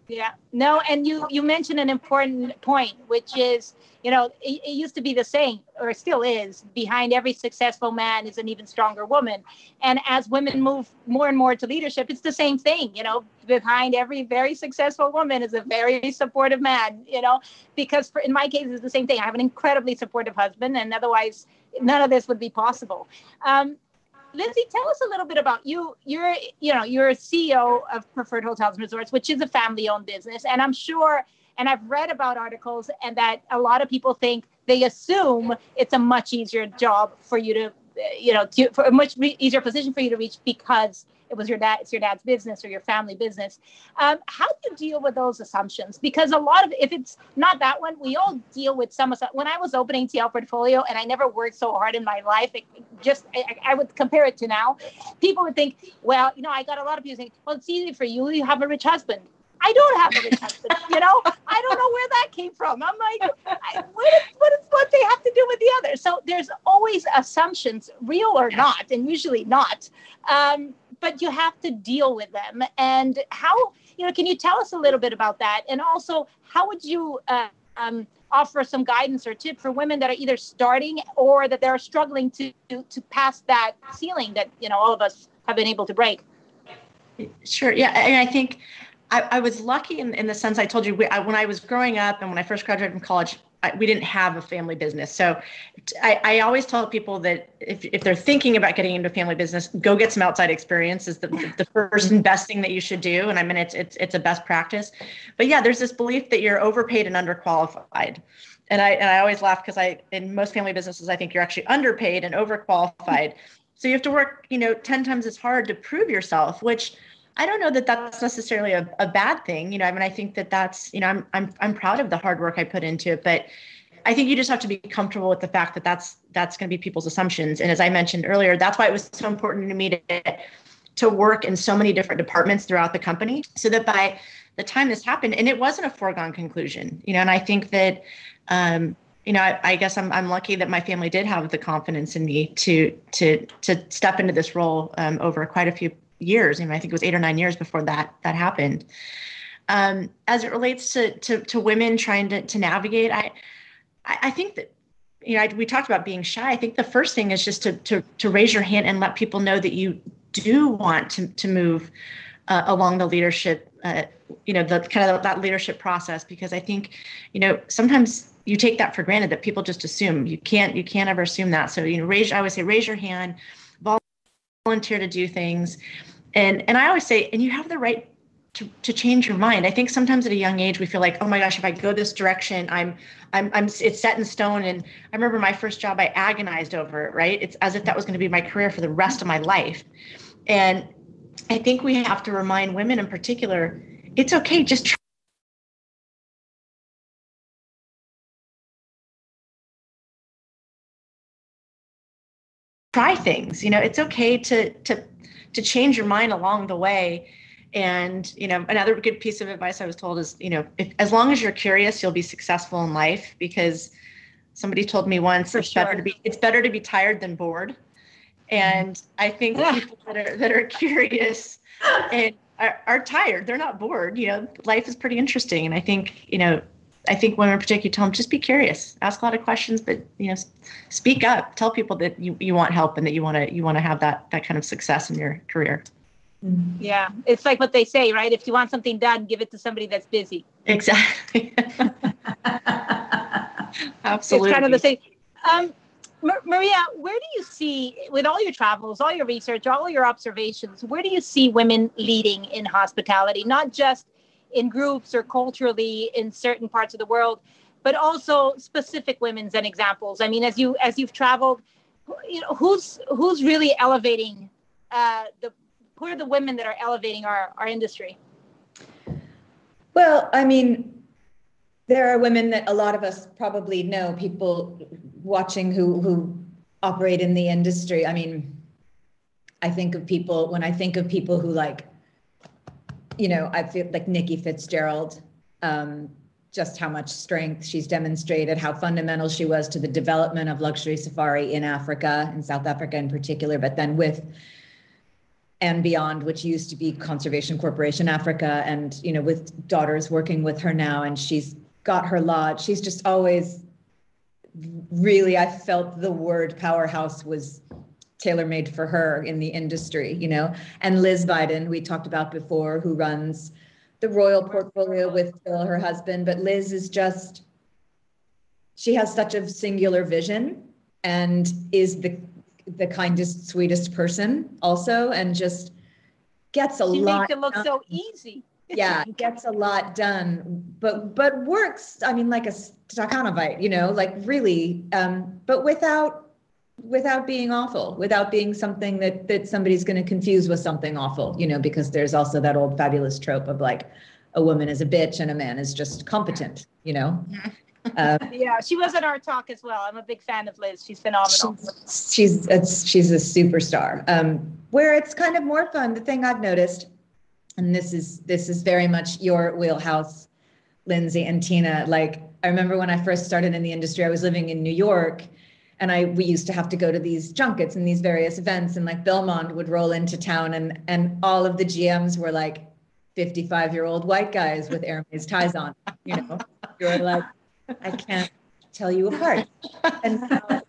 Yeah, no, and you, you mentioned an important point, which is, you know, it, it used to be the saying, or it still is, behind every successful man is an even stronger woman. And as women move more and more to leadership, it's the same thing, you know, behind every very successful woman is a very supportive man, you know, because for, in my case, it's the same thing. I have an incredibly supportive husband, and otherwise, none of this would be possible. Um, Lindsey, tell us a little bit about you. You're, you know, you're a C E O of Preferred Hotels and Resorts, which is a family-owned business. And I'm sure, and I've read about articles, and that a lot of people think they assume it's a much easier job for you to, you know, to, for a much easier position for you to reach because it was your dad, it's your dad's business or your family business. Um, how do you deal with those assumptions? Because a lot of, if it's not that one, we all deal with some. When I was opening T L Portfolio, and I never worked so hard in my life, it just, I, I would compare it to now. People would think, well, you know, I got a lot of people saying, well, it's easy for you. You have a rich husband. I don't have a rich husband, you know, I don't know where that came from. I'm like, I, what, is, what is what they have to do with the other? So there's always assumptions, real or not, and usually not. Um, but you have to deal with them. And how, you know, can you tell us a little bit about that? And also, how would you uh, um, offer some guidance or tip for women that are either starting or that they're struggling to, to, to pass that ceiling that, you know, all of us have been able to break? Sure. Yeah. And I think, I, I was lucky in, in the sense I told you we, I, when I was growing up and when I first graduated from college, I, we didn't have a family business. So I, I always tell people that if, if they're thinking about getting into a family business, go get some outside experience is the, the first and best thing that you should do. And I mean, it's, it's, it's a best practice. But yeah, there's this belief that you're overpaid and underqualified. And I, and I always laugh because I in most family businesses, I think you're actually underpaid and overqualified. So you have to work, you know, ten times as hard to prove yourself, which I don't know that that's necessarily a, a bad thing. You know, I mean, I think that that's, you know, I'm, I'm, I'm proud of the hard work I put into it, but I think you just have to be comfortable with the fact that that's, that's going to be people's assumptions. And as I mentioned earlier, that's why it was so important to me to, to work in so many different departments throughout the company so that by the time this happened, and it wasn't a foregone conclusion, you know, and I think that, um, you know, I, I guess I'm I'm lucky that my family did have the confidence in me to, to, to step into this role um, over quite a few years. I mean, I think it was eight or nine years before that that happened. Um, as it relates to, to to women trying to to navigate, I I think that, you know, I, we talked about being shy. I think the first thing is just to to to raise your hand and let people know that you do want to to move uh, along the leadership, uh, you know, the kind of that leadership process, because I think, you know, sometimes you take that for granted that people just assume. You can't you can't ever assume that. So, you know, raise I always say raise your hand. Volunteer to do things. And and I always say, and you have the right to, to change your mind. I think sometimes at a young age, we feel like, oh my gosh, if I go this direction, I'm, I'm, I'm, it's set in stone. And I remember my first job, I agonized over it, right? It's as if that was going to be my career for the rest of my life. And I think we have to remind women in particular, it's okay, just try. Try things, you know, it's okay to, to, to change your mind along the way. And, you know, another good piece of advice I was told is, you know, if, as long as you're curious, you'll be successful in life, because somebody told me once, For it's sure. better to be, it's better to be tired than bored. And I think yeah. people that are, that are curious and are, are tired, they're not bored, you know, life is pretty interesting. And I think, you know, I think women in particular, tell them, just be curious, ask a lot of questions, but, you know, speak up, tell people that you, you want help and that you want to, you want to have that, that kind of success in your career. Yeah. It's like what they say, right? If you want something done, give it to somebody that's busy. Exactly. Absolutely. It's kind of the same. Um, Maria, where do you see, with all your travels, all your research, all your observations, where do you see women leading in hospitality, not just in groups or culturally in certain parts of the world, but also specific women's and examples? I mean, as you as you've traveled, you know, who's who's really elevating uh, the who are the women that are elevating our our industry? Well, I mean, there are women that a lot of us probably know, people watching who who operate in the industry. I mean, I think of people, when I think of people who, like, you know, I feel like Nikki Fitzgerald, um, just how much strength she's demonstrated, how fundamental she was to the development of luxury safari in Africa, in South Africa in particular, but then with and beyond, which used to be Conservation Corporation Africa, and, you know, with daughters working with her now, and she's got her lodge. She's just always really, I felt the word powerhouse was tailor-made for her in the industry, you know. And Liz Biden, we talked about before, who runs the Royal Portfolio with Phil, her husband. But Liz is just, she has such a singular vision and is the the kindest, sweetest person also, and just gets a she lot She makes it look done. so easy. Yeah, gets a lot done, but but works, I mean, like a Stakhanovite, you know, like really, um, but without without being awful, without being something that that somebody's going to confuse with something awful, you know, because there's also that old fabulous trope of, like, a woman is a bitch and a man is just competent, you know. Uh, yeah, she was at our talk as well. I'm a big fan of Liz. She's phenomenal. She's she's, it's, she's a superstar. Um, where it's kind of more fun, the thing I've noticed, and this is this is very much your wheelhouse, Lindsay and Tina. Like, I remember when I first started in the industry, I was living in New York, and I we used to have to go to these junkets and these various events, and, like, Belmond would roll into town, and and all of the G Ms were, like, fifty-five-year-old white guys with Hermes ties on. You know, you're like, I can't tell you apart. And uh,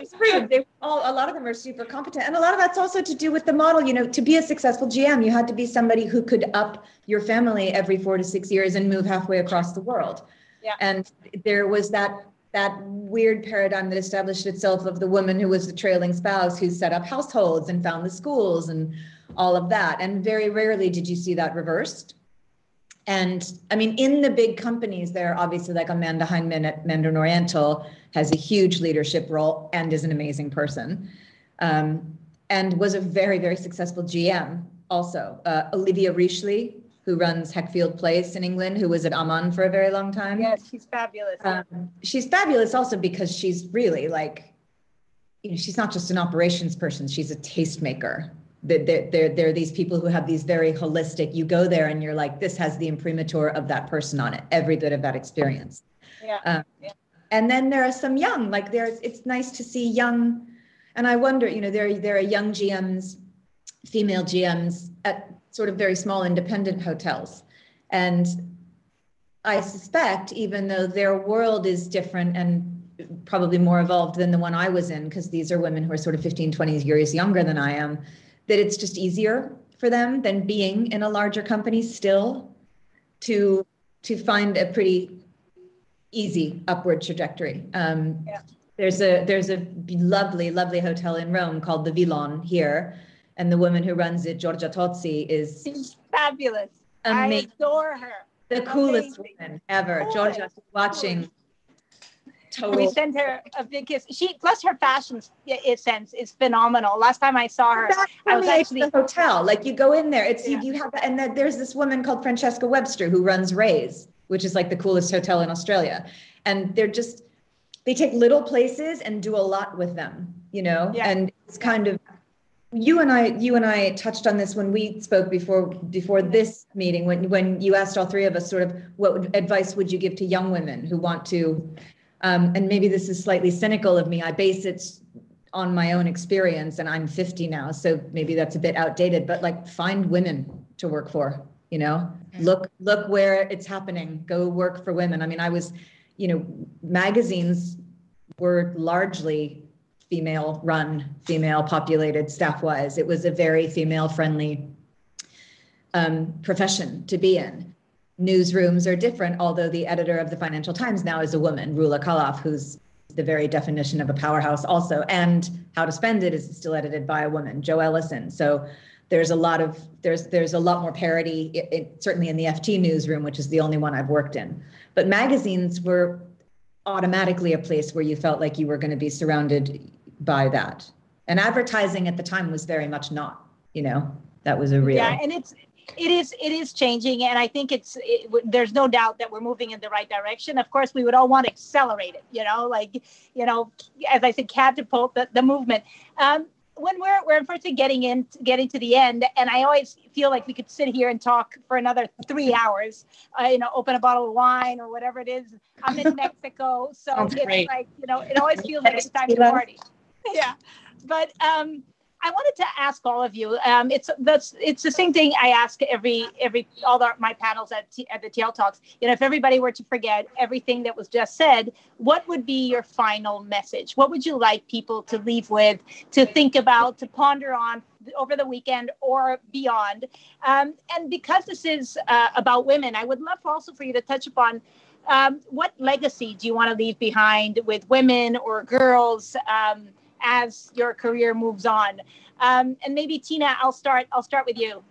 it's rude. They all, a lot of them are super competent, and a lot of that's also to do with the model. You know, to be a successful G M, you had to be somebody who could up your family every four to six years and move halfway across the world. Yeah. And there was that. that weird paradigm that established itself of the woman who was the trailing spouse who set up households and found the schools and all of that. And very rarely did you see that reversed. And I mean, in the big companies, there are obviously, like, Amanda Hindman at Mandarin Oriental has a huge leadership role and is an amazing person, um, and was a very, very successful G M also. Uh, Olivia Richely, who runs Heckfield Place in England, who was at Aman for a very long time. Yes, she's fabulous. Um, she's fabulous also because she's really, like, you know, she's not just an operations person, she's a tastemaker. There, there, there are these people who have these very holistic, you go there and you're like, this has the imprimatur of that person on it, every bit of that experience. Yeah. Um, yeah. And then there are some young, like there's, it's nice to see young, and I wonder, you know, there, there are young G Ms, female G Ms at sort of very small independent hotels. And I suspect, even though their world is different and probably more evolved than the one I was in, because these are women who are sort of fifteen, twenty years younger than I am, that it's just easier for them than being in a larger company still to, to find a pretty easy upward trajectory. Um, yeah. There's a, there's a lovely, lovely hotel in Rome called the Villon here, and the woman who runs it, Giorgia Tozzi, is she's fabulous. Amazing. I adore her. The amazing. coolest woman ever. Coolest. Giorgia watching. Total. We sent her a big kiss. She plus her fashion sense is phenomenal. Last time I saw her, I was actually at the hotel. Like, you go in there, it's yeah. you, you have, and then there's this woman called Francesca Webster who runs Ray's, which is like the coolest hotel in Australia, and they're just they take little places and do a lot with them, you know, yeah. and it's kind of. You and I, you and I touched on this when we spoke before before this meeting. When when you asked all three of us, sort of, what advice would you give to young women who want to? Um, and maybe this is slightly cynical of me. I base it on my own experience, and I'm fifty now, so maybe that's a bit outdated. But, like, find women to work for. You know, okay. look look where it's happening. Go work for women. I mean, I was, you know, magazines were largely female run, female populated staff wise. It was a very female friendly um, profession to be in. newsrooms are different, although the editor of the Financial Times now is a woman, Rula Khalaf, who's the very definition of a powerhouse also. And How to Spend It is still edited by a woman, Jo Ellison. So there's a lot of, there's there's a lot more parity, it, it, certainly in the F T newsroom, which is the only one I've worked in. But magazines were automatically a place where you felt like you were going to be surrounded by that. And advertising at the time was very much not, you know, that was a real. Yeah, and it's, it is, it is changing. And I think it's, it, there's no doubt that we're moving in the right direction. Of course, we would all want to accelerate it, you know, like, you know, as I said, catapult the, the movement. Um, when we're, we're unfortunately getting in, getting to the end, and I always feel like we could sit here and talk for another three hours, uh, you know, open a bottle of wine or whatever it is. I'm in Mexico. So That's it's great. Like, you know, it always feels like it's time to party. Yeah. But, um, I wanted to ask all of you. Um, it's that's it's the same thing I ask every every all the, my panels at T, at the T L Talks. You know, if everybody were to forget everything that was just said, what would be your final message? What would you like people to leave with, to think about, to ponder on over the weekend or beyond? Um, and because this is uh, about women, I would love also for you to touch upon. Um, what legacy do you want to leave behind with women or girls? Um, as your career moves on. Um, and maybe Tina, I'll start, I'll start with you.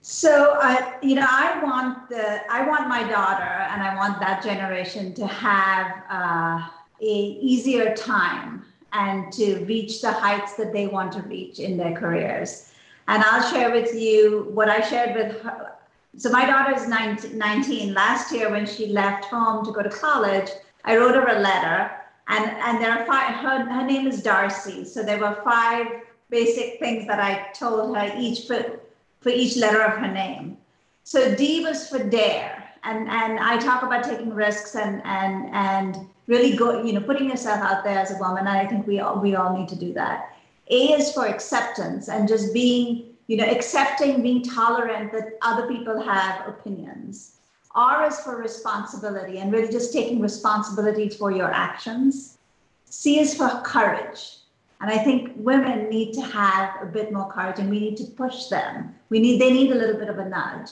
So, uh, you know, I want the, I want my daughter and I want that generation to have uh, a easier time and to reach the heights that they want to reach in their careers. And I'll share with you what I shared with her. So my daughter is nineteen. Last year when she left home to go to college, I wrote her a letter. And, and there are five, her, her name is Darcy. So there were five basic things that I told her each for, for each letter of her name. So D was for dare. And, and I talk about taking risks and, and, and really go, you know, putting yourself out there as a woman. And I think we all, we all need to do that. A is for acceptance and just being, you know, accepting, being tolerant that other people have opinions. R is for responsibility and really just taking responsibility for your actions. C is for courage. And I think women need to have a bit more courage and we need to push them. We need, they need a little bit of a nudge.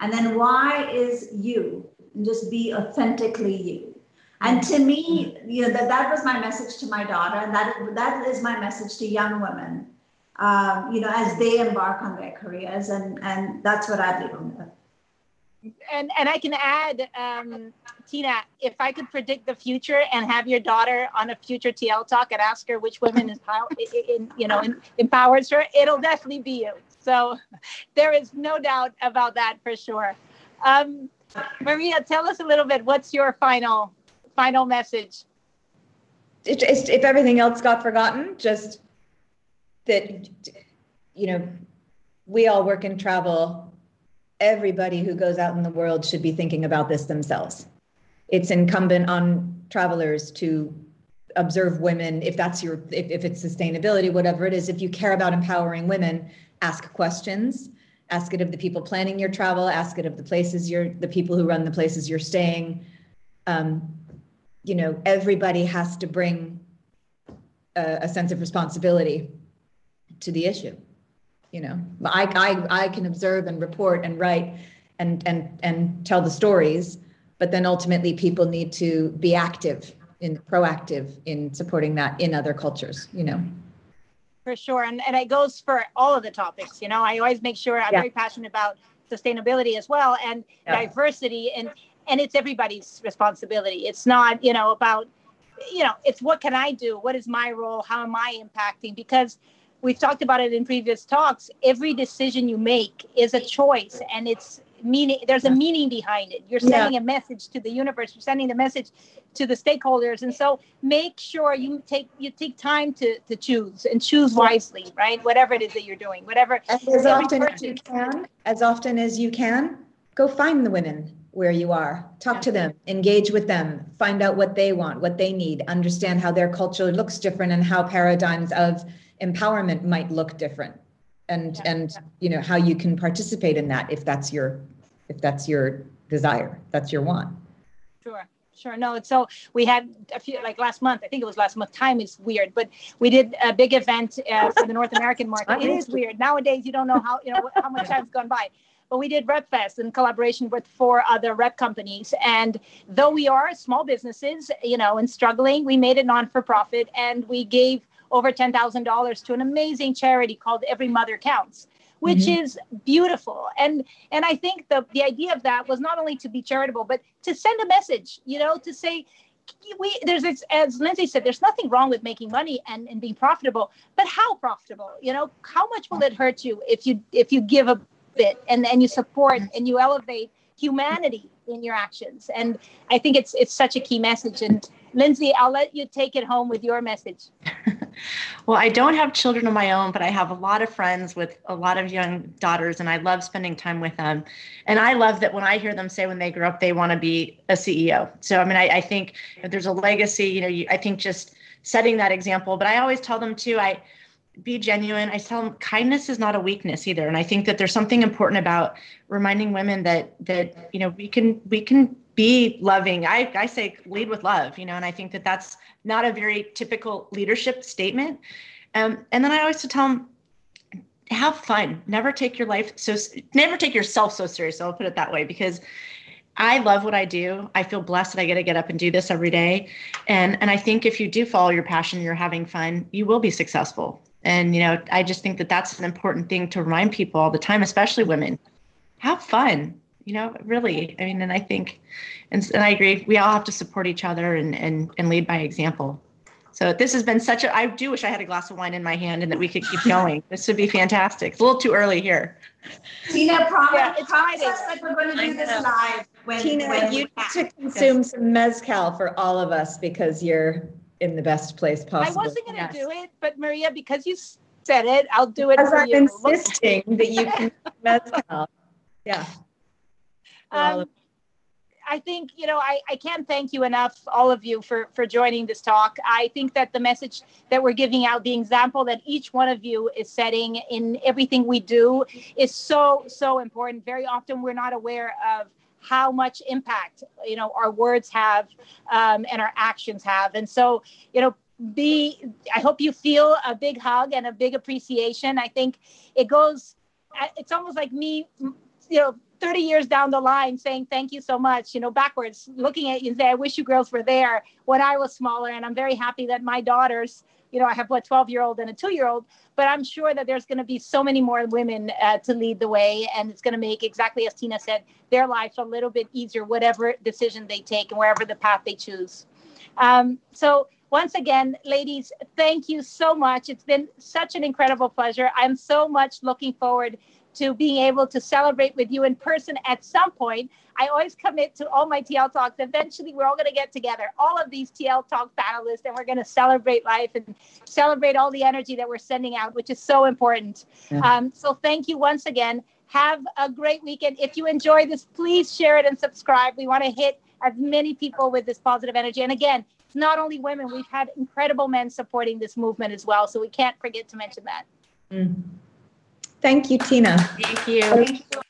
And then Y is you, and just be authentically you. And to me, you know, that, that was my message to my daughter. And that, that is my message to young women, um, you know, as they embark on their careers. And, and that's what I'd leave them with. And and I can add, um, Tina, if I could predict the future and have your daughter on a future T L Talk and ask her which woman is how, in, you know, in, empowers her, it'll definitely be you. So there is no doubt about that for sure. Um, Maria, tell us a little bit. What's your final final message? It, it's, if everything else got forgotten, just that, you know, we all work in travel. Everybody who goes out in the world should be thinking about this themselves. It's incumbent on travelers to observe women. If that's your, if, if it's sustainability, whatever it is, if you care about empowering women, ask questions, ask it of the people planning your travel, ask it of the places you're, the people who run the places you're staying. Um, you know, everybody has to bring a, a sense of responsibility to the issue. You know, I, I, I can observe and report and write and, and, and tell the stories, but then ultimately people need to be active and proactive in supporting that in other cultures, you know. For sure. And, and it goes for all of the topics, you know, I always make sure I'm yeah. very passionate about sustainability as well and yeah. diversity and, and it's everybody's responsibility. It's not, you know, about, you know, it's what can I do? What is my role? How am I impacting? Because we've talked about it in previous talks. Every decision you make is a choice and it's meaning, there's a meaning behind it. You're sending yeah. a message to the universe, you're sending the message to the stakeholders. And so make sure you take you take time to, to choose and choose wisely, right? Whatever it is that you're doing, whatever. As, as often as you can, as often as you can, go find the women where you are, talk yeah. to them, engage with them, find out what they want, what they need, understand how their culture looks different and how paradigms of empowerment might look different and, yeah, and, yeah. you know, how you can participate in that if that's your, if that's your desire, that's your want. Sure, sure. No, so we had a few, like last month, I think it was last month, time is weird, but we did a big event uh, for the North American market. It is weird. Nowadays, you don't know how, you know, how much time's gone by. But we did RepFest in collaboration with four other rep companies. And though we are small businesses, you know, and struggling, we made it non-for-profit, and we gave over ten thousand dollars to an amazing charity called Every Mother Counts, which mm-hmm. is beautiful. And and I think the, the idea of that was not only to be charitable, but to send a message, you know, to say, we there's as Lindsey said, there's nothing wrong with making money and, and being profitable, but how profitable? You know, how much will it hurt you if you if you give a bit and, and you support and you elevate humanity in your actions? And I think it's it's such a key message. And Lindsey, I'll let you take it home with your message. Well, I don't have children of my own, but I have a lot of friends with a lot of young daughters, and I love spending time with them. And I love that when I hear them say when they grow up, they want to be a C E O. So, I mean, I, I think if there's a legacy, you know, you, I think just setting that example, but I always tell them too, I be genuine. I tell them kindness is not a weakness either. And I think that there's something important about reminding women that, that, you know, we can, we can be loving. I, I say lead with love, you know, and I think that that's not a very typical leadership statement. Um, and then I always tell them, have fun. Never take your life so, never take yourself so seriously. I'll put it that way, because I love what I do. I feel blessed that I get to get up and do this every day. And, and I think if you do follow your passion, you're having fun, you will be successful. And, you know, I just think that that's an important thing to remind people all the time, especially women. Have fun, you know, really. I mean, and I think, and, and I agree, we all have to support each other and, and, and lead by example. So this has been such a, I do wish I had a glass of wine in my hand and that we could keep going. This would be fantastic. It's a little too early here. Tina, promise, yeah, it's promise that we're going to do this live. When, Tina, when you have to consume yes. some mezcal for all of us, because you're in the best place possible. I wasn't going to yes. do it, but Maria, because you said it, I'll do it because for I'm you. I'm insisting that you can mezcal. Yeah. Um, I think, you know, I, I can't thank you enough, all of you, for, for joining this talk. I think that the message that we're giving out, the example that each one of you is setting in everything we do is so, so important. Very often we're not aware of how much impact, you know, our words have um, and our actions have. And so, you know, be, I hope you feel a big hug and a big appreciation. I think it goes, it's almost like me, you know, thirty years down the line saying, thank you so much, you know, backwards, looking at you and say, I wish you girls were there when I was smaller. And I'm very happy that my daughters, you know, I have what, twelve year old and a two year old, but I'm sure that there's going to be so many more women uh, to lead the way. And it's going to make, exactly as Tina said, their life a little bit easier, whatever decision they take and wherever the path they choose. Um, so once again, ladies, thank you so much. It's been such an incredible pleasure. I'm so much looking forward to being able to celebrate with you in person at some point. I always commit to all my T L Talks. Eventually, we're all going to get together, all of these T L Talk panelists, and we're going to celebrate life and celebrate all the energy that we're sending out, which is so important. Yeah. Um, so thank you once again. Have a great weekend. If you enjoy this, please share it and subscribe. We want to hit as many people with this positive energy. And again, it's not only women. We've had incredible men supporting this movement as well. So we can't forget to mention that. Mm-hmm. Thank you, Tina. Thank you. Thank you.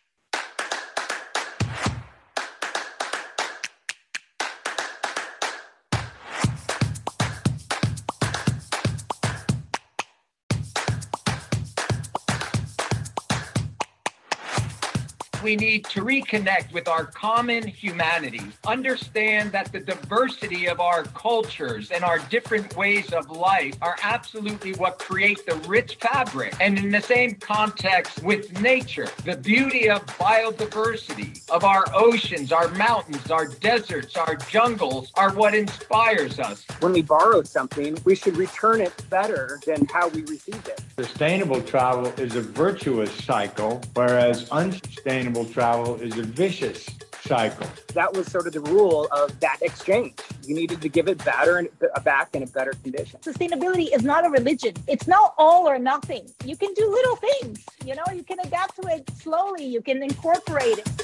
We need to reconnect with our common humanity, understand that the diversity of our cultures and our different ways of life are absolutely what create the rich fabric. And in the same context with nature, the beauty of biodiversity, of our oceans, our mountains, our deserts, our jungles are what inspires us. When we borrow something, we should return it better than how we received it. Sustainable travel is a virtuous cycle, whereas unsustainable travel is a vicious cycle. That was sort of the rule of that exchange. You needed to give it better and back in a better condition. Sustainability is not a religion. It's not all or nothing. You can do little things. You know, you can adapt to it slowly. You can incorporate it.